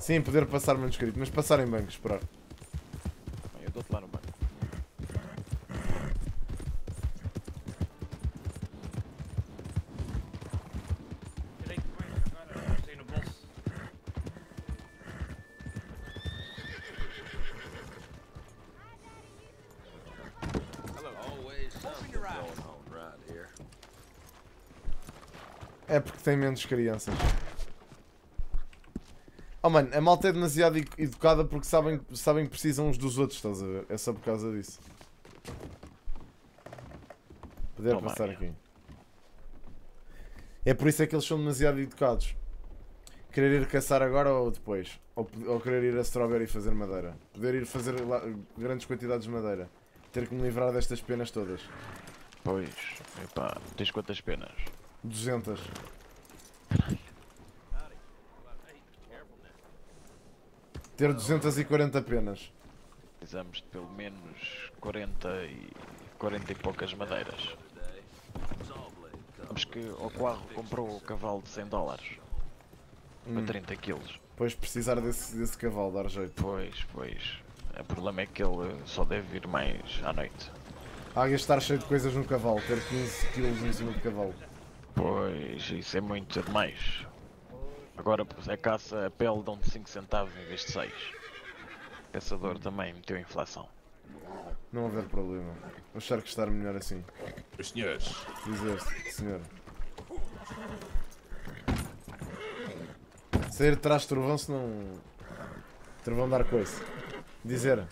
Sim, poder passar manuscrito, mas passar em banco, esperar. Eu dou-te lá no banco. É porque tem menos crianças. Oh mano, a malta é demasiado educada porque sabem, sabem que precisam uns dos outros, estás a ver? É só por causa disso. Poder passar aqui. É por isso é que eles são demasiado educados. Querer ir caçar agora ou depois? Ou, ou querer ir a Strawberry e fazer madeira? Poder ir fazer lá, grandes quantidades de madeira? Ter que me livrar destas penas todas? Pois, epá, tens quantas penas? duzentas. Ter duzentas e quarenta penas. Precisamos de pelo menos quarenta e quarenta e poucas madeiras. Sabes que o Quarro comprou o cavalo de cem dólares hum. para trinta quilos. Pois precisar desse, desse cavalo dar jeito. Pois, pois. O problema é que ele só deve vir mais à noite. A águia estar cheio de coisas no cavalo, ter quinze quilos em cima do cavalo. Pois, isso é muito demais. Agora a caça, a pele dão-te cinco centavos em vez de seis. O caçador também meteu inflação. Não haver problema. Vou achar que estar melhor assim. Os senhores. Dizer-se, senhor. Sair de trás de trovão, senão... Trovão dar coisa. Dizer.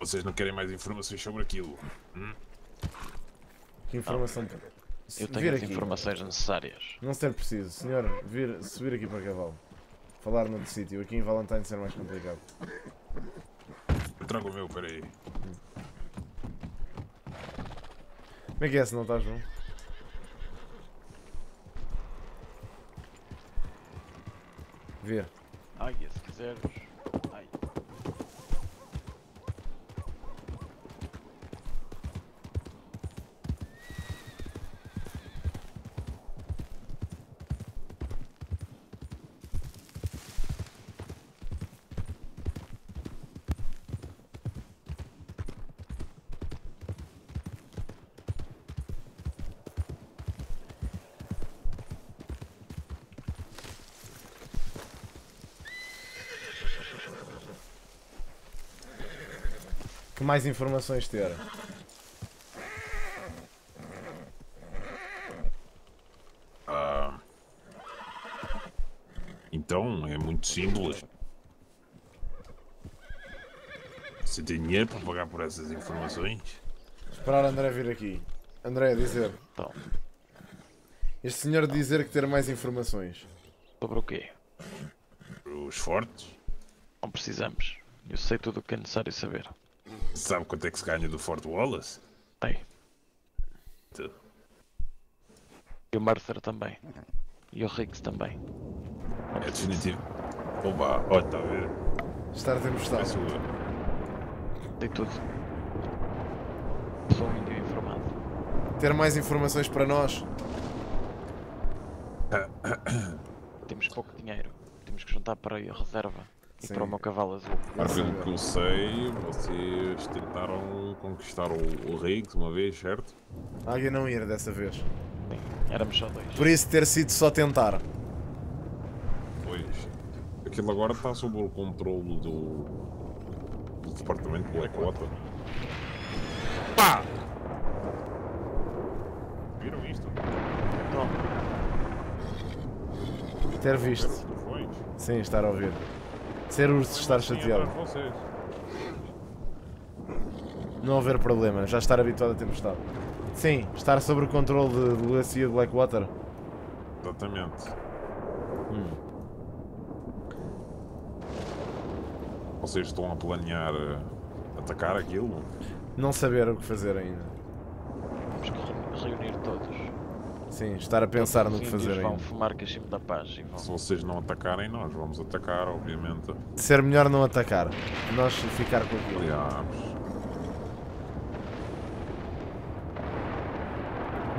Vocês não querem mais informações sobre aquilo? Hum? Que informação... Ah. Eu tenho as informações necessárias. Não ser preciso. Senhor, vir, subir aqui para cavalo. Falar noutro sítio. Aqui em Valentine ser mais complicado. Eu trago o meu, peraí. Como é que é se não estás bom? Vir. Ai, se quiseres. Ai. Mais informações ter. Ah, então é muito simples. Você tem dinheiro para pagar por essas informações? Esperar André vir aqui. André, dizer. Então. Este senhor dizer que ter mais informações. Sobre o quê? Os fortes? Não precisamos. Eu sei tudo o que é necessário saber. Sabe quanto é que se ganha do Fort Wallace? Tem. Tu. E o Mercer também. E o Riggs também. É definitivo. Oba, olha, está a ver. Estar tempestado. Tem tudo. Sou um índio informado. Ter mais informações para nós? Temos pouco dinheiro. Temos que juntar para a reserva. E sim, para o meu cavalo azul. Pelo que eu sei, vocês tentaram conquistar o, o Riggs uma vez, certo? A águia não ia dessa vez. Sim, éramos só dois. Por isso ter sido só tentar. Pois. Aquilo agora está sob o controle do... do departamento do Blackwater. Pá! Viram isto? Não. Ter visto. Sim, estar a ouvir. Ser urso estar chateado. Não haver problema, já estar habituado a tempestade. Sim, estar sob o controle de delegacia de Blackwater. Exatamente. Hum. Vocês estão a planear atacar aquilo? Não saber o que fazer ainda. Temos que reunir todos. Sim, estar a pensar no que fazer ainda. Vão fumar cachimbo da paz e vão... Se vocês não atacarem, nós vamos atacar, obviamente. Ser melhor não atacar. Nós ficar com aquilo. Aliás.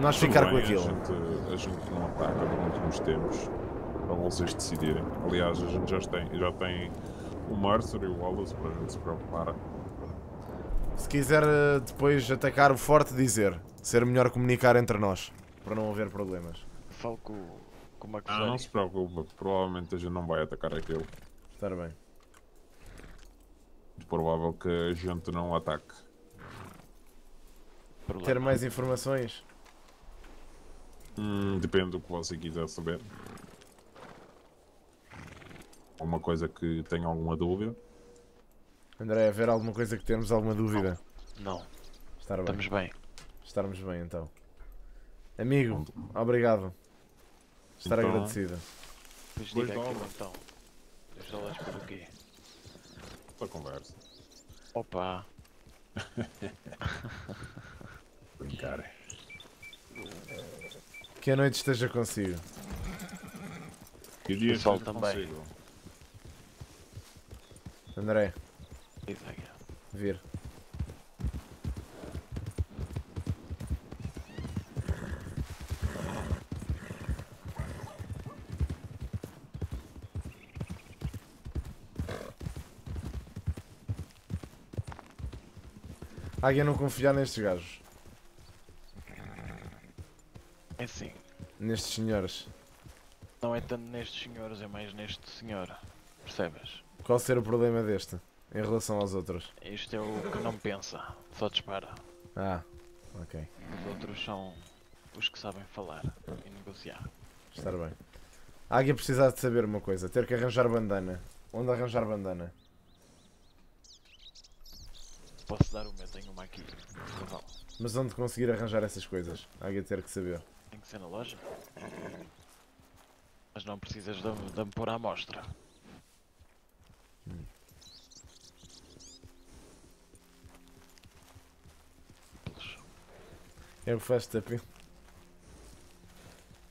nós Tudo ficar bem, com aquilo. A gente, a gente não ataca durante uns tempos, para vocês decidirem. Aliás, a gente já tem, já tem o Mercer e o Wallace para a gente se preocupar. Se quiser depois atacar o forte, dizer. Ser melhor comunicar entre nós, para não haver problemas. Falo com, com o Marcos. Ah, não se preocupa, provavelmente a gente não vai atacar aquilo. Está bem. É provável que a gente não ataque. Problema. Ter mais informações? Hum, depende do que você quiser saber. Alguma coisa que tenha alguma dúvida? André, haver alguma coisa que temos alguma dúvida? Não. Não. Estar bem. Estamos bem. Estarmos bem então. Amigo, então, obrigado. Estar então, agradecido. Pois diga aquilo então. Dois dólares por quê? Para a conversa. Opa! Brincar. Que a noite esteja consigo. Que o dia esteja também. Consigo. André. Vir. Águia não confiar nestes gajos. É sim. Nestes senhores. Não é tanto nestes senhores, é mais neste senhor. Percebes? Qual será o problema deste? Em relação aos outros? Este é o que não pensa. Só dispara. Ah, ok. Os outros são os que sabem falar e negociar. Está bem. A Águia precisa de saber uma coisa. Ter que arranjar bandana. Onde arranjar bandana? Posso dar uma, tenho uma aqui. Mas onde conseguir arranjar essas coisas? Há que ter que saber. Tem que ser na loja. Mas não precisas de, de me pôr à mostra. Hum. É o fast-up.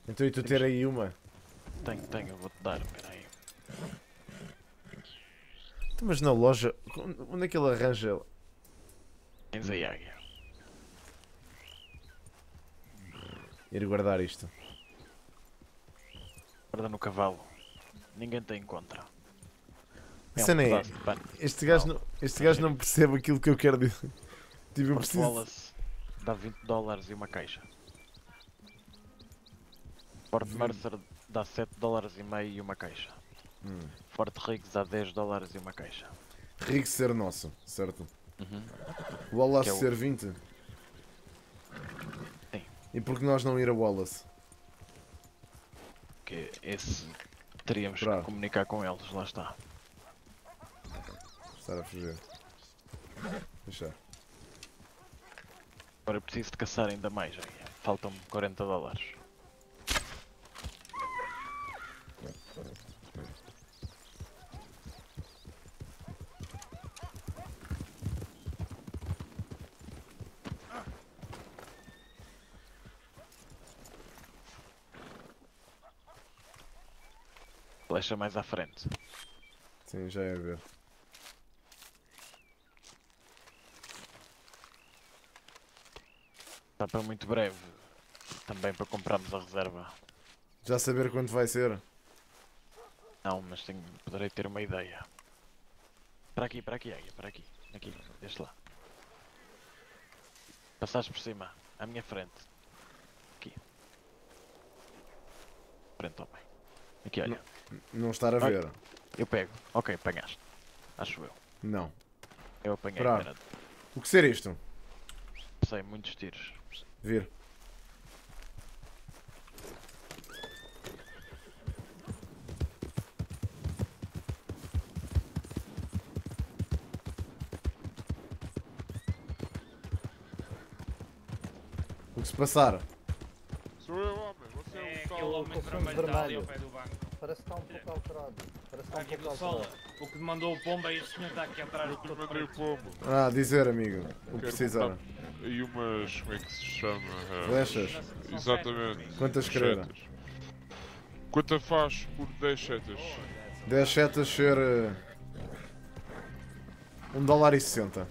Então e tu ter aí uma? Tenho, tenho, eu vou-te dar, peraí. Então, mas na loja, onde é que ele arranja? Tens aí, Águia. Ir guardar isto. Guarda no cavalo. Ninguém te encontra. É um é. Este gajo não, não, este gajo não percebe aquilo que eu quero dizer. Tipo, eu preciso... Wallace dá vinte dólares e uma caixa. Fort hum. Mercer dá sete dólares e meio e uma caixa. Hum. Fort Riggs dá dez dólares e uma caixa. Riggs ser nosso, certo? Uhum. Wallace é o... ser vinte? Sim. E por que nós não ir a Wallace? Porque esse teríamos Prá. que comunicar com eles, lá está. Estar a fugir. Deixar. Agora eu preciso de caçar ainda mais, faltam-me quarenta dólares. Flecha mais à frente. Sim, já ia ver. Está para muito breve. Também para comprarmos a reserva. Já saber quanto vai ser? Não, mas tenho, poderei ter uma ideia. Para aqui, para aqui, Águia, para aqui. Aqui, deste lá. Passaste por cima, à minha frente. Aqui. Frente, homem. Aqui, olha. Não, não estar a okay. ver. Eu pego. Ok, apanhaste. Acho eu. Não. Eu apanhei. Pera. O que ser isto? Sei, muitos tiros. Vir. O que se passar? Sou eu, homem. Você é o sol. Parece que está um pouco alterado. Parece que está um pouco alterado. O que mandou o pombo é este senhor está aqui atrás. Eu que mandei o pombo. Ah, dizer, amigo. O que precisaram. E umas... como é que se chama? Flechas? Exatamente. Quantas credas? Quanto faz por dez setas? dez setas ser... um dólar e sessenta.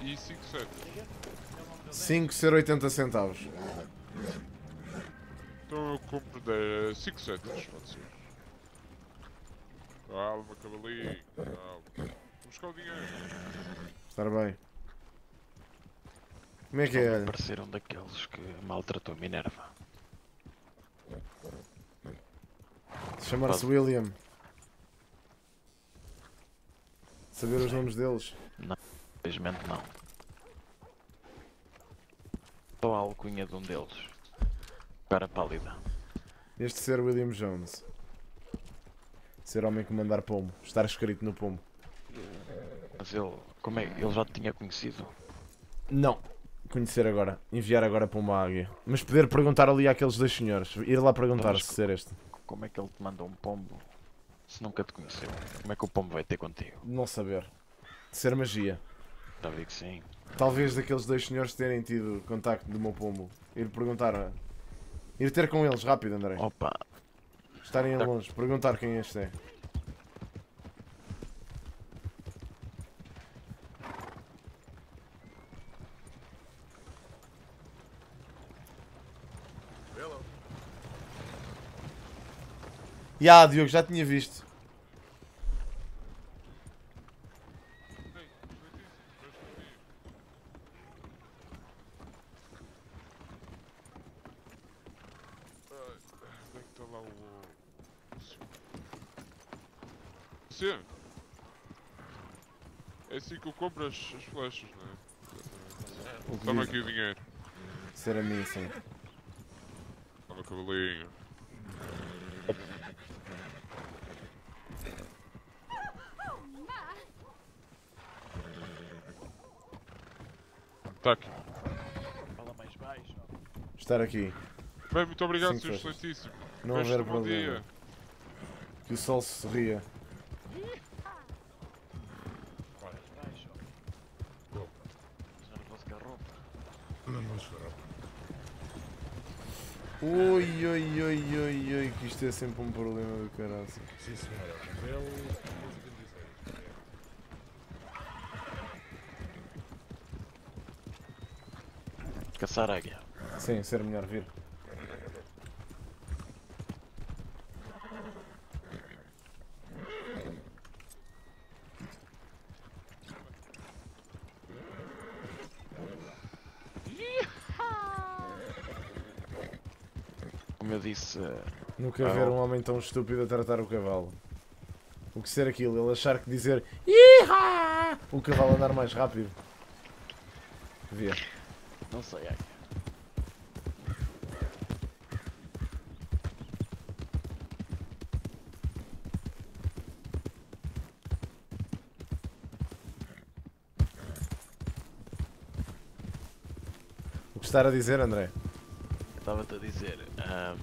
E cinco setas? cinco euros e oitenta centavos. Então eu compro de cinco centavos, pode ser. Calma, cavalinho, calma. Vamos buscar o dinheiro. Está bem. Como é que é? Apareceram daqueles que maltratou a Minerva. Chamar-se William. Saber os nomes deles? Não, infelizmente não. Só a alcunha de um deles. Cara pálida. Este ser William Jones. Ser homem que mandar pomo. Estar escrito no pomo. Mas ele, como é? Ele já te tinha conhecido? Não. Conhecer agora, enviar agora para uma águia. Mas poder perguntar ali àqueles dois senhores, ir lá perguntar então, se ser este. Como é que ele te manda um pombo se nunca te conheceu? Como é que o pombo vai ter contigo? Não saber. Ser magia. Talvez que sim. Talvez daqueles dois senhores terem tido contacto do meu pombo. Ir perguntar. Ir ter com eles rápido, André. Opa! Estarem tá... longe, perguntar quem este é. Ya, yeah, Diogo, já tinha visto. Onde é que está lá o... Sim. É assim que eu compro as, as flechas, não é? Toma aqui o dinheiro. Ser a mim, sim. Toma o cavalinho. Aqui. Fala mais baixo. Estar aqui. Bem, muito obrigado, senhor excelentíssimo. Não haver problema. Que o sol se sorria. Oi, oi, oi, oi, oi, que isto é sempre um problema do caralho. Sim, senhora. Caçar águia. Sim, ser melhor vir. Como eu disse... Uh... Nunca ah, ver um homem tão estúpido a tratar o cavalo. O que ser aquilo? Ele achar que dizer... Iha! O cavalo andar mais rápido. Vê. Não sei, águia. O que estás a dizer, André? Estava-te a dizer... Uh,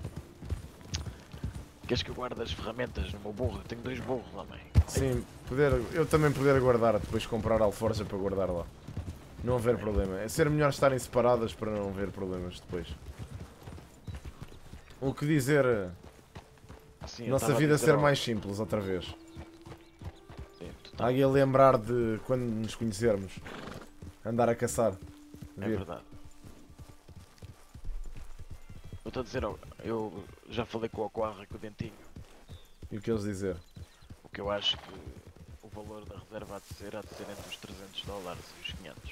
queres que eu guarde as ferramentas no meu burro? Eu tenho dois burros lá, mãe. Sim, poder, eu também poder guardar, depois comprar alforja para guardar lá. Não haver problema. É ser melhor estarem separadas para não haver problemas depois. O que dizer... Assim, nossa vida ser mais simples, outra vez. Há aí a lembrar de quando nos conhecermos. Andar a caçar. É verdade. Eu estou a dizer, eu já falei com o Aquarra e com o Dentinho. E o que eles dizer? O que eu acho que o valor da reserva há de ser, há de ser entre os trezentos dólares e os quinhentos.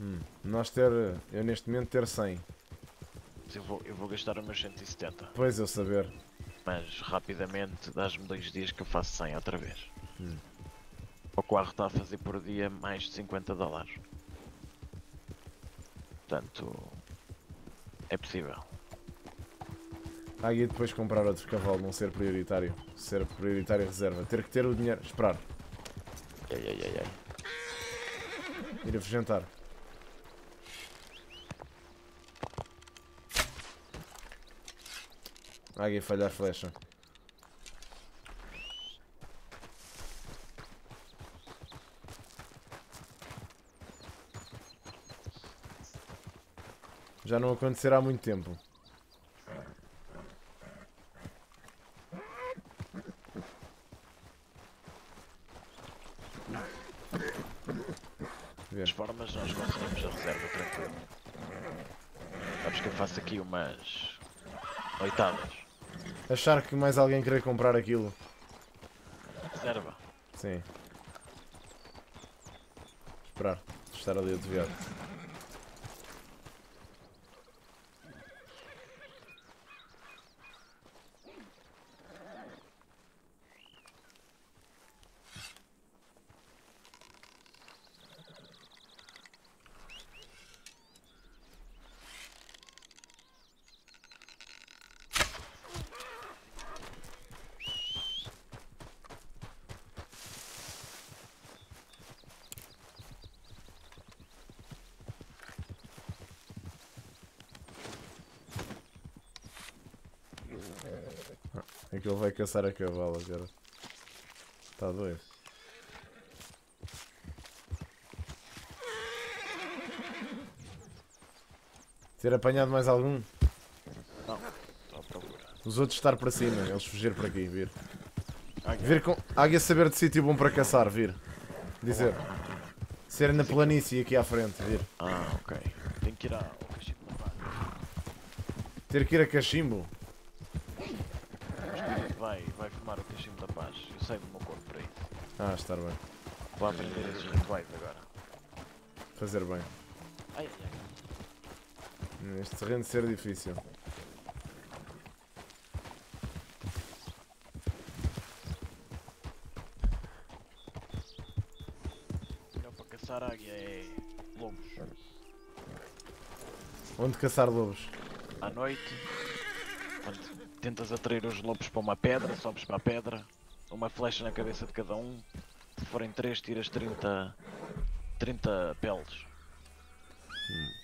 Hum, nós ter, eu neste momento ter cem. Mas eu vou, eu vou gastar os meus cento e setenta. Pois eu saber. Mas rapidamente, dás-me dois dias que eu faço cem outra vez. Hum. O Quarro está a fazer por dia mais de cinquenta dólares. Portanto, é possível. Ah, e depois comprar outro cavalo, não ser prioritário. Ser prioritário reserva. Ter que ter o dinheiro, esperar. Ai, ai, ai, ai. Ir a jantar. Águia falhar flecha. Já não acontecerá há muito tempo. As formas nós conseguimos a reserva tranquilo. Sabes que eu faço aqui umas oitavas. Achar que mais alguém querer comprar aquilo. Reserva. Sim. Esperar. Estar ali a desviar. Ele vai caçar a cavalo agora. Está doido. Ter apanhado mais algum? Não, estou à procura. Os outros estar para cima, eles fugir para aqui, vir. Águia. Vir com... Águia saber de sítio bom para caçar, vir. Dizer. Ser na planície aqui à frente, vir. Ah, ok. Tenho que ir ao cachimbo. Ter que ir a cachimbo? Vai, vai fumar o cachimbo da paz. Eu sei do meu corpo para isso. Ah, estar bem. Vou aprender esses rituais agora. Fazer bem. Ai, ai. Este terreno ser difícil. Melhor para caçar águia é lobos. Onde caçar lobos? À noite. Onde? Tentas atrair os lobos para uma pedra, sobes para a pedra, uma flecha na cabeça de cada um, se forem três tiras trinta, trinta peles. Hum.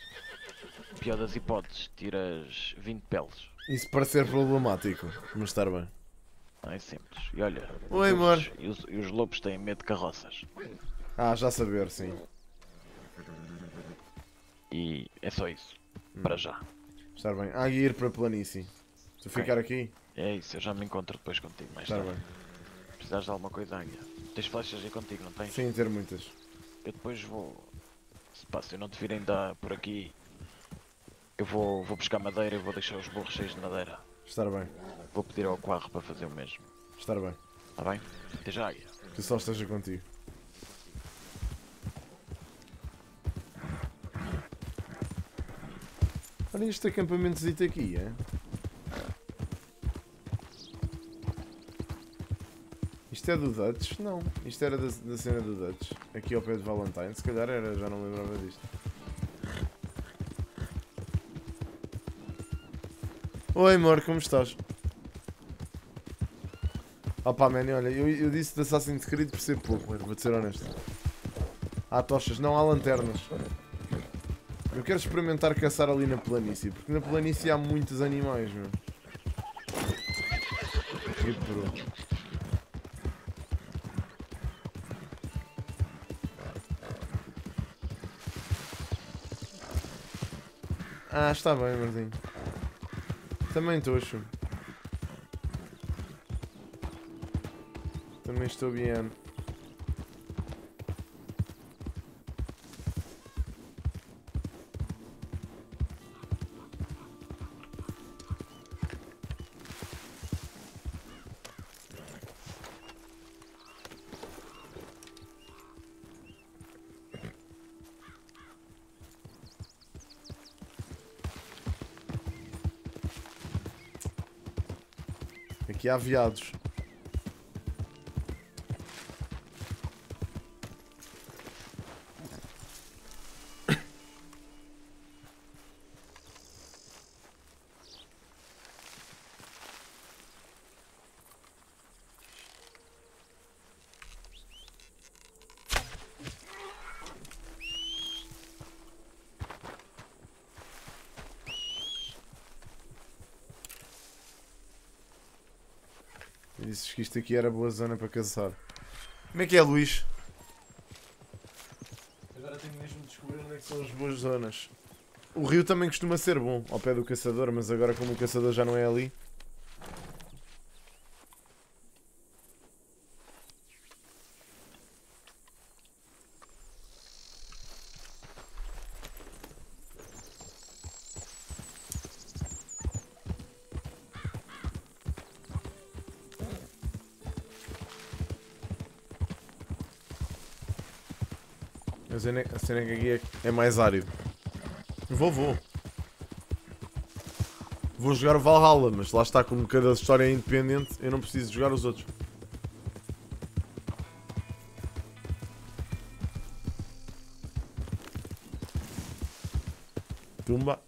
Pior das hipóteses, tiras vinte peles. Isso parecer problemático, mas estar bem. Ah, é simples. E olha, oi, os lobos, e, os, e os lobos têm medo de carroças. Ah, já saber, sim. E é só isso, hum. Para já. Estar bem. Ah, e ir para a planície. Tu ficar aqui? É isso, eu já me encontro depois contigo, mas tá bem. Precisas de alguma coisa, Águia? Tens flechas aí contigo, não tens? Sim, ter muitas. Eu depois vou... Se passa, eu não te vir ainda por aqui... Eu vou, vou buscar madeira e vou deixar os burros cheios de madeira. Estar bem. Vou pedir ao Quarro para fazer o mesmo. Estar bem. Está bem? Até já, Águia. Que só esteja contigo. Olha este acampamentozito aqui, é? Isto é do Dutch? Não. Isto era da, da cena do Dutch. Aqui ao pé de Valentine. Se calhar era, já não me lembrava disto. Oi, amor, como estás? Opa, man, olha, eu, eu disse de Assassin's Creed por ser pouco, mano, vou-te ser honesto. Há tochas, não há lanternas. Eu quero experimentar caçar ali na planície, porque na planície há muitos animais, meu. Que bruto. Ah, está bem, Martinho. Também tocho. Também estou bem. Aqui há viados. Dizes que isto aqui era boa zona para caçar. Como é que é, Luís? Agora tenho mesmo de descobrir onde é que são as boas zonas. O rio também costuma ser bom, ao pé do caçador, mas agora como o caçador já não é ali... A cena é que aqui é, é mais árido. Vou, vou. Vou jogar o Valhalla, mas lá está, como cada história é independente, eu não preciso jogar os outros. Tumba.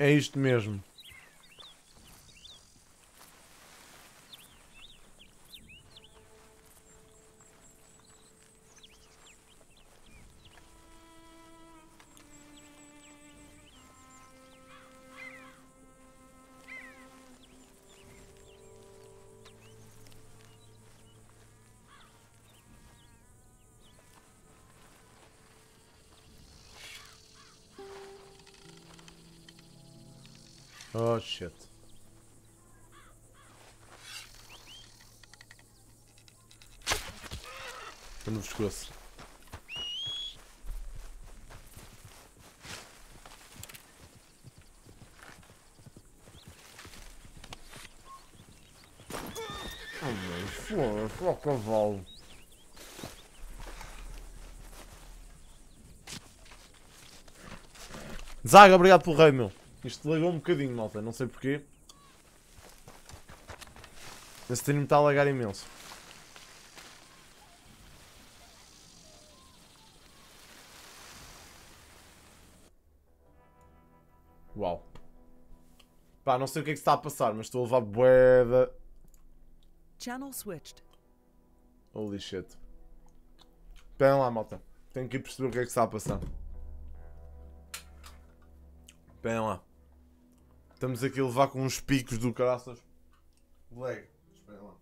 É isto mesmo. Oh shit. Estou no pescoço. Oh meu, foda-se, ó cavalo. Zaga, obrigado pelo rei, meu. Isto lagou um bocadinho, malta, não sei porquê. Esse stream está a lagar imenso. Uau. Pá, não sei o que é que está a passar, mas estou a levar boeda. Channel switched. Holy shit. Esperem lá, malta. Tenho que ir perceber o que é que está a passar. Esperem lá. Estamos aqui a levar com uns picos do caraças. Leg, espera lá.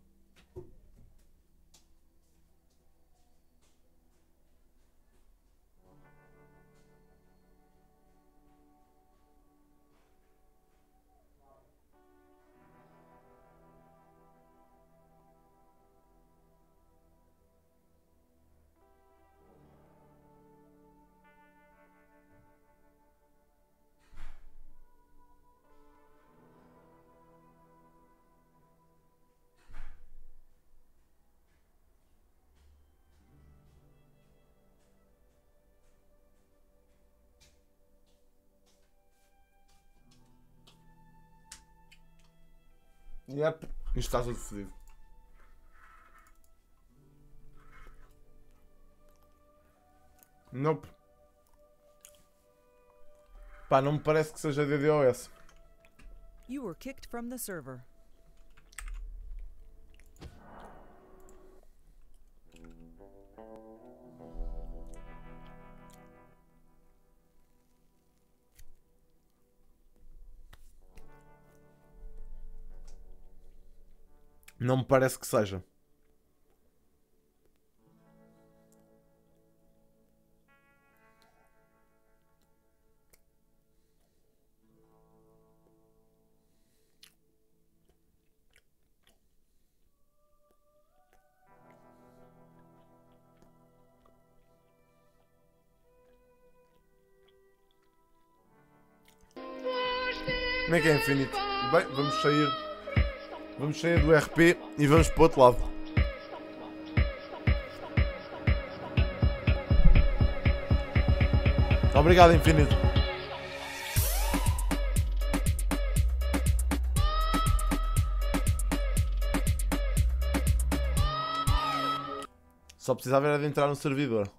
Yep, isto está tudo fodido. Nope. Pá, não me parece que seja D D o S. You were kicked from the server. Não me parece que seja. Como é que é infinito? Bem, vamos sair. Vamos sair do R P e vamos para o outro lado. Obrigado, infinito. Só precisava era de entrar no servidor.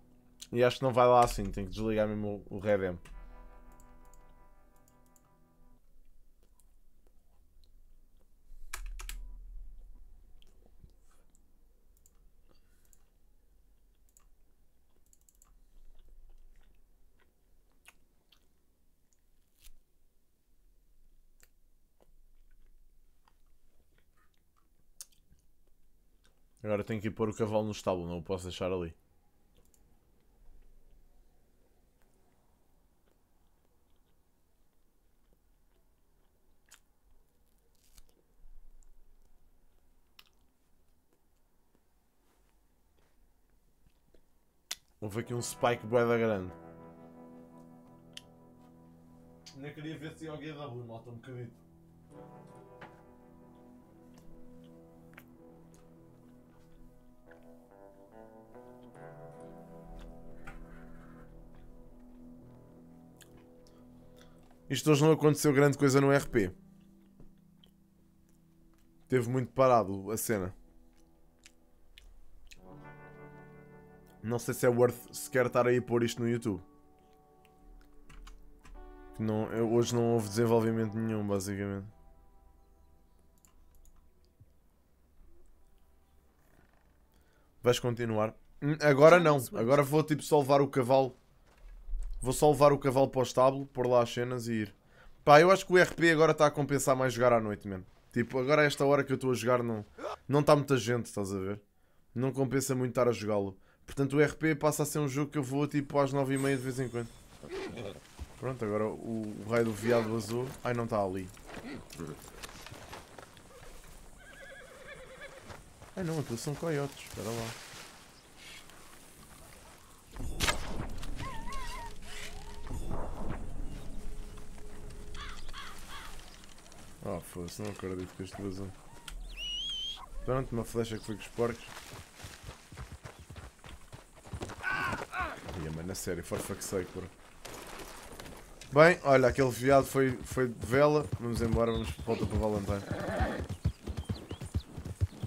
E acho que não vai lá assim, tenho que desligar mesmo o RedM. Agora tenho que ir pôr o cavalo no estábulo, não o posso deixar ali. Houve aqui um spike boeda grande. Ainda queria ver se alguém da rua nota um bocadinho. Isto hoje não aconteceu grande coisa no R P. Teve muito parado a cena. Não sei se é worth sequer estar aí a pôr isto no YouTube. Que não, eu, hoje não houve desenvolvimento nenhum, basicamente. Vais continuar? Agora não. Agora vou tipo só levar o cavalo. Vou só levar o cavalo para o estábulo, pôr lá as cenas e ir. Pá, eu acho que o R P agora está a compensar mais jogar à noite, mesmo. Tipo, agora a esta hora que eu estou a jogar não não está muita gente, estás a ver? Não compensa muito estar a jogá-lo. Portanto, o R P passa a ser um jogo que eu vou tipo às nove e meia de vez em quando. Pronto, agora o, o raio do viado azul... Ai, não está ali. Ai não, aquilo são coiotes. Espera lá. Oh, foda-se, não acredito que este vazou. Pronto, uma flecha que foi com os porcos. Ia, mano, a sério, for fuck's sake, bro. Bem, olha, aquele viado foi, foi de vela. Vamos embora, vamos de volta para o Valentine.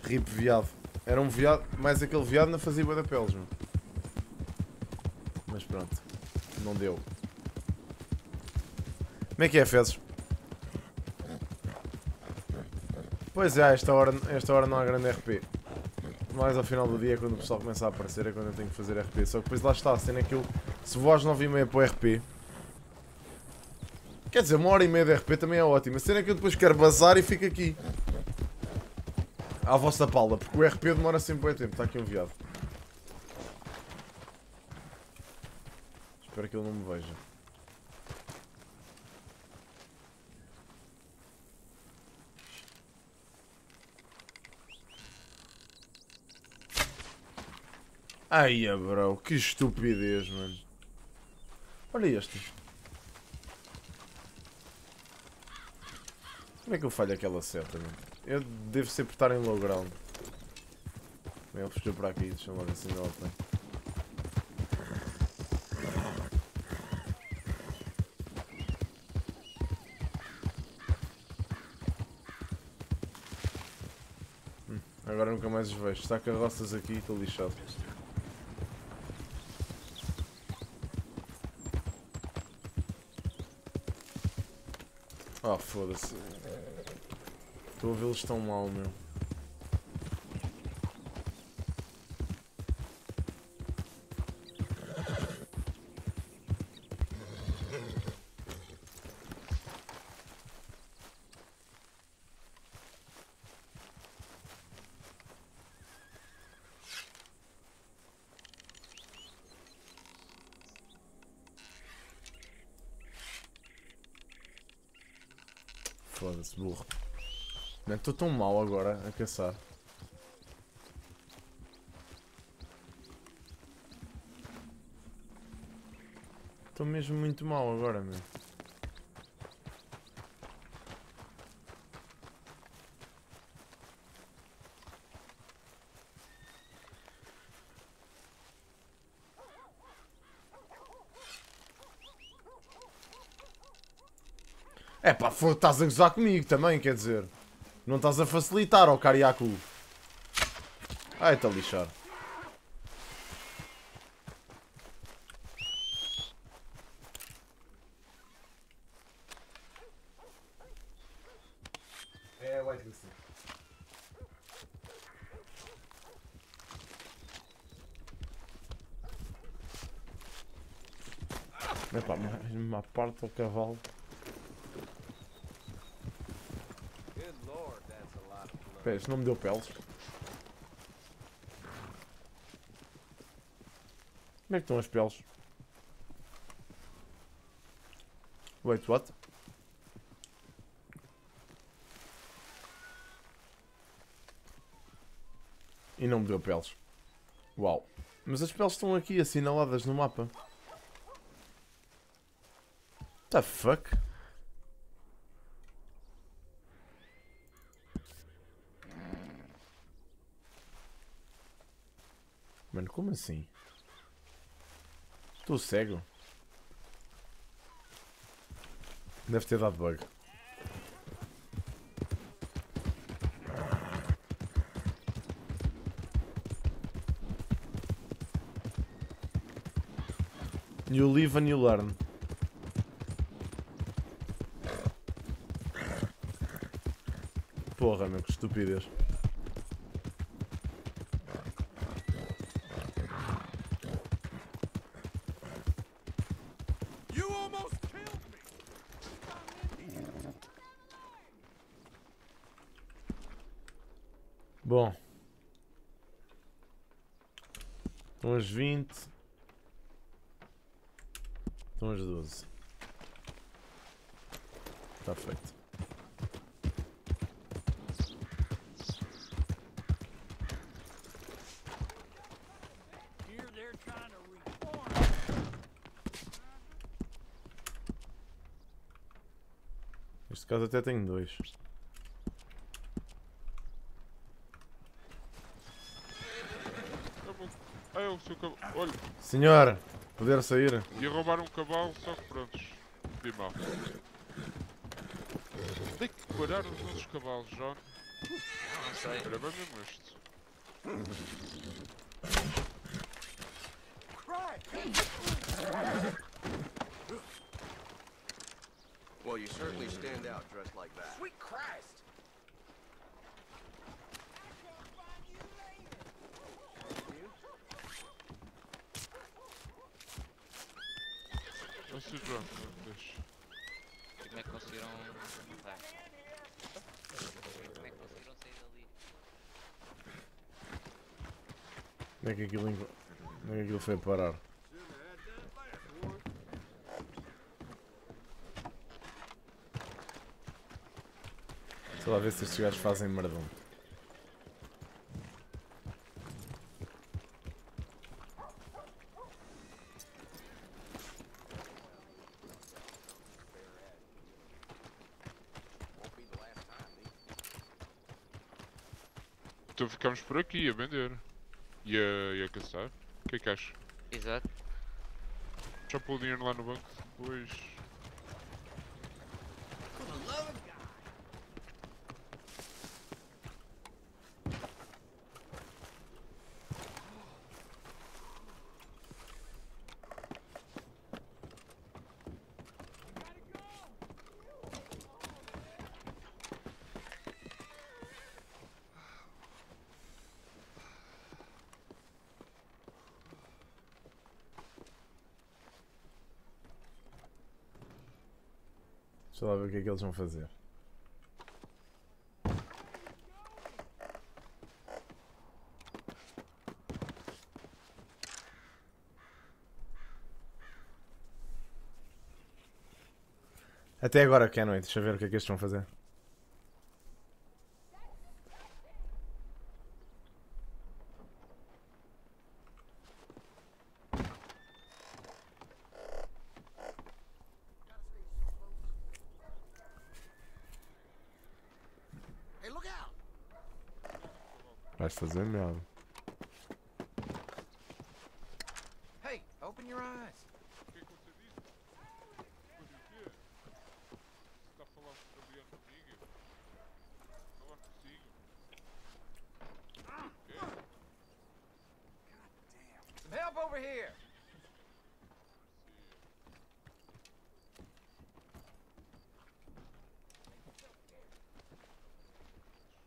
Rip viado. Era um viado, mas aquele viado não fazia bué da peles, mano. Mas pronto, não deu. Como é que é, Fezes? Pois é, esta hora, esta hora não há grande R P. Mais ao final do dia, quando o pessoal começa a aparecer, é quando eu tenho que fazer R P. Só que depois lá está, a cena é que eu, se vou às nove e meia para o R P... Quer dizer, uma hora e meia de R P também é ótimo. A cena é que eu depois quero bazar e fico aqui. À vossa pala, porque o R P demora sempre bem tempo. Está aqui um viado. Espero que ele não me veja. Ai, bro, que estupidez, mano. Olha este. Como é que eu falho aquela seta, mano? Eu devo sempre estar em low ground. Bem, ele fugiu para aqui, deixa-me lá ver se ainda tem. Hum, agora nunca mais os vejo. Está carroças aqui e estou lixado. Ah, foda-se. Estou a vê-los tão mal, meu. Foda-se, burro. Mano, estou tão mal agora a caçar. Estou mesmo muito mal agora, meu. É pá, estás a gozar comigo também, quer dizer. Não estás a facilitar, ó cariacu. Ai, está lixado. É, vai ter que ser. É pá, mais uma parte ao cavalo. Pera, isto não me deu peles. Como é que estão as peles? Wait, what? E não me deu peles. Uau. Mas as peles estão aqui assinaladas no mapa. What the fuck? Mano, como assim? Estou cego. Deve ter dado bug. You live and you learn. Porra, meu, que estupidez. Bom, estão as vinte, estão as doze, está feito. Neste caso até tenho dois. Olha. Senhor, poder sair? E roubar um cavalo, só que prontos. De mal. Tem que parar os outros cavalos, John. Não sei. Era bem mesmo isto. Well, you certainly stand out dressed like that. Sweet Christ! Como é que conseguiram matar? Como é que conseguiram sair dali? Como é que aquilo, como é que aquilo foi parar? Sei lá ver se estes gajos fazem merdão. Então ficámos por aqui a vender e a, e a caçar. O que é que achas? Exato. Já pôr o dinheiro lá no banco depois. Deixa lá ver o que é que eles vão fazer. Até agora que é noite, deixa ver o que é que estes vão fazer. Vais fazer merda. Hey, open your eyes. O que é que você disse? Mas o quê? Você está a falar sobre a comigo? Falar consigo? O quê? Some help over here!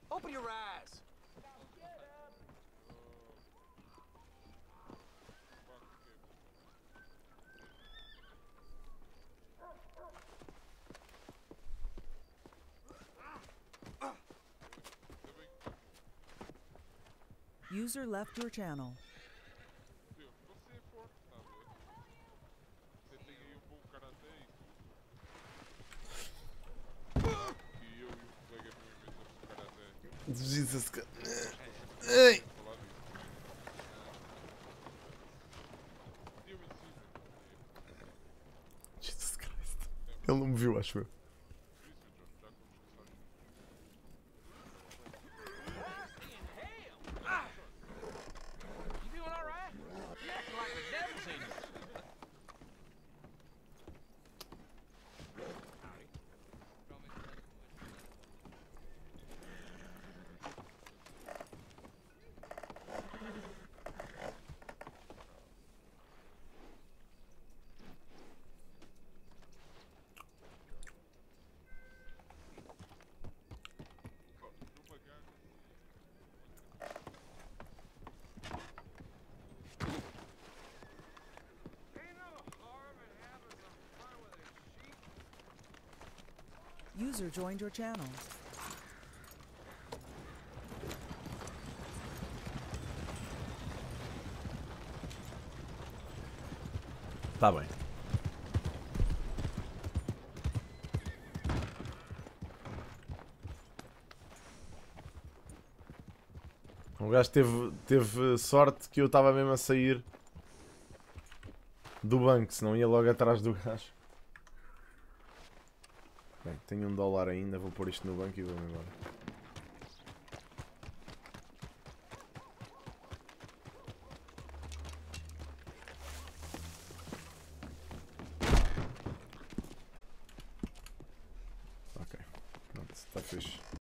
Open your eyes! User left your channel. Jesus. Ei. viu, acho eu. User joined your channel. Tá bem. O gajo teve, teve sorte que eu estava mesmo a sair do banco, senão ia logo atrás do gajo. Bem, tenho um dólar ainda, vou pôr isto no banco e vou-me embora. Ok, pronto, está fixe.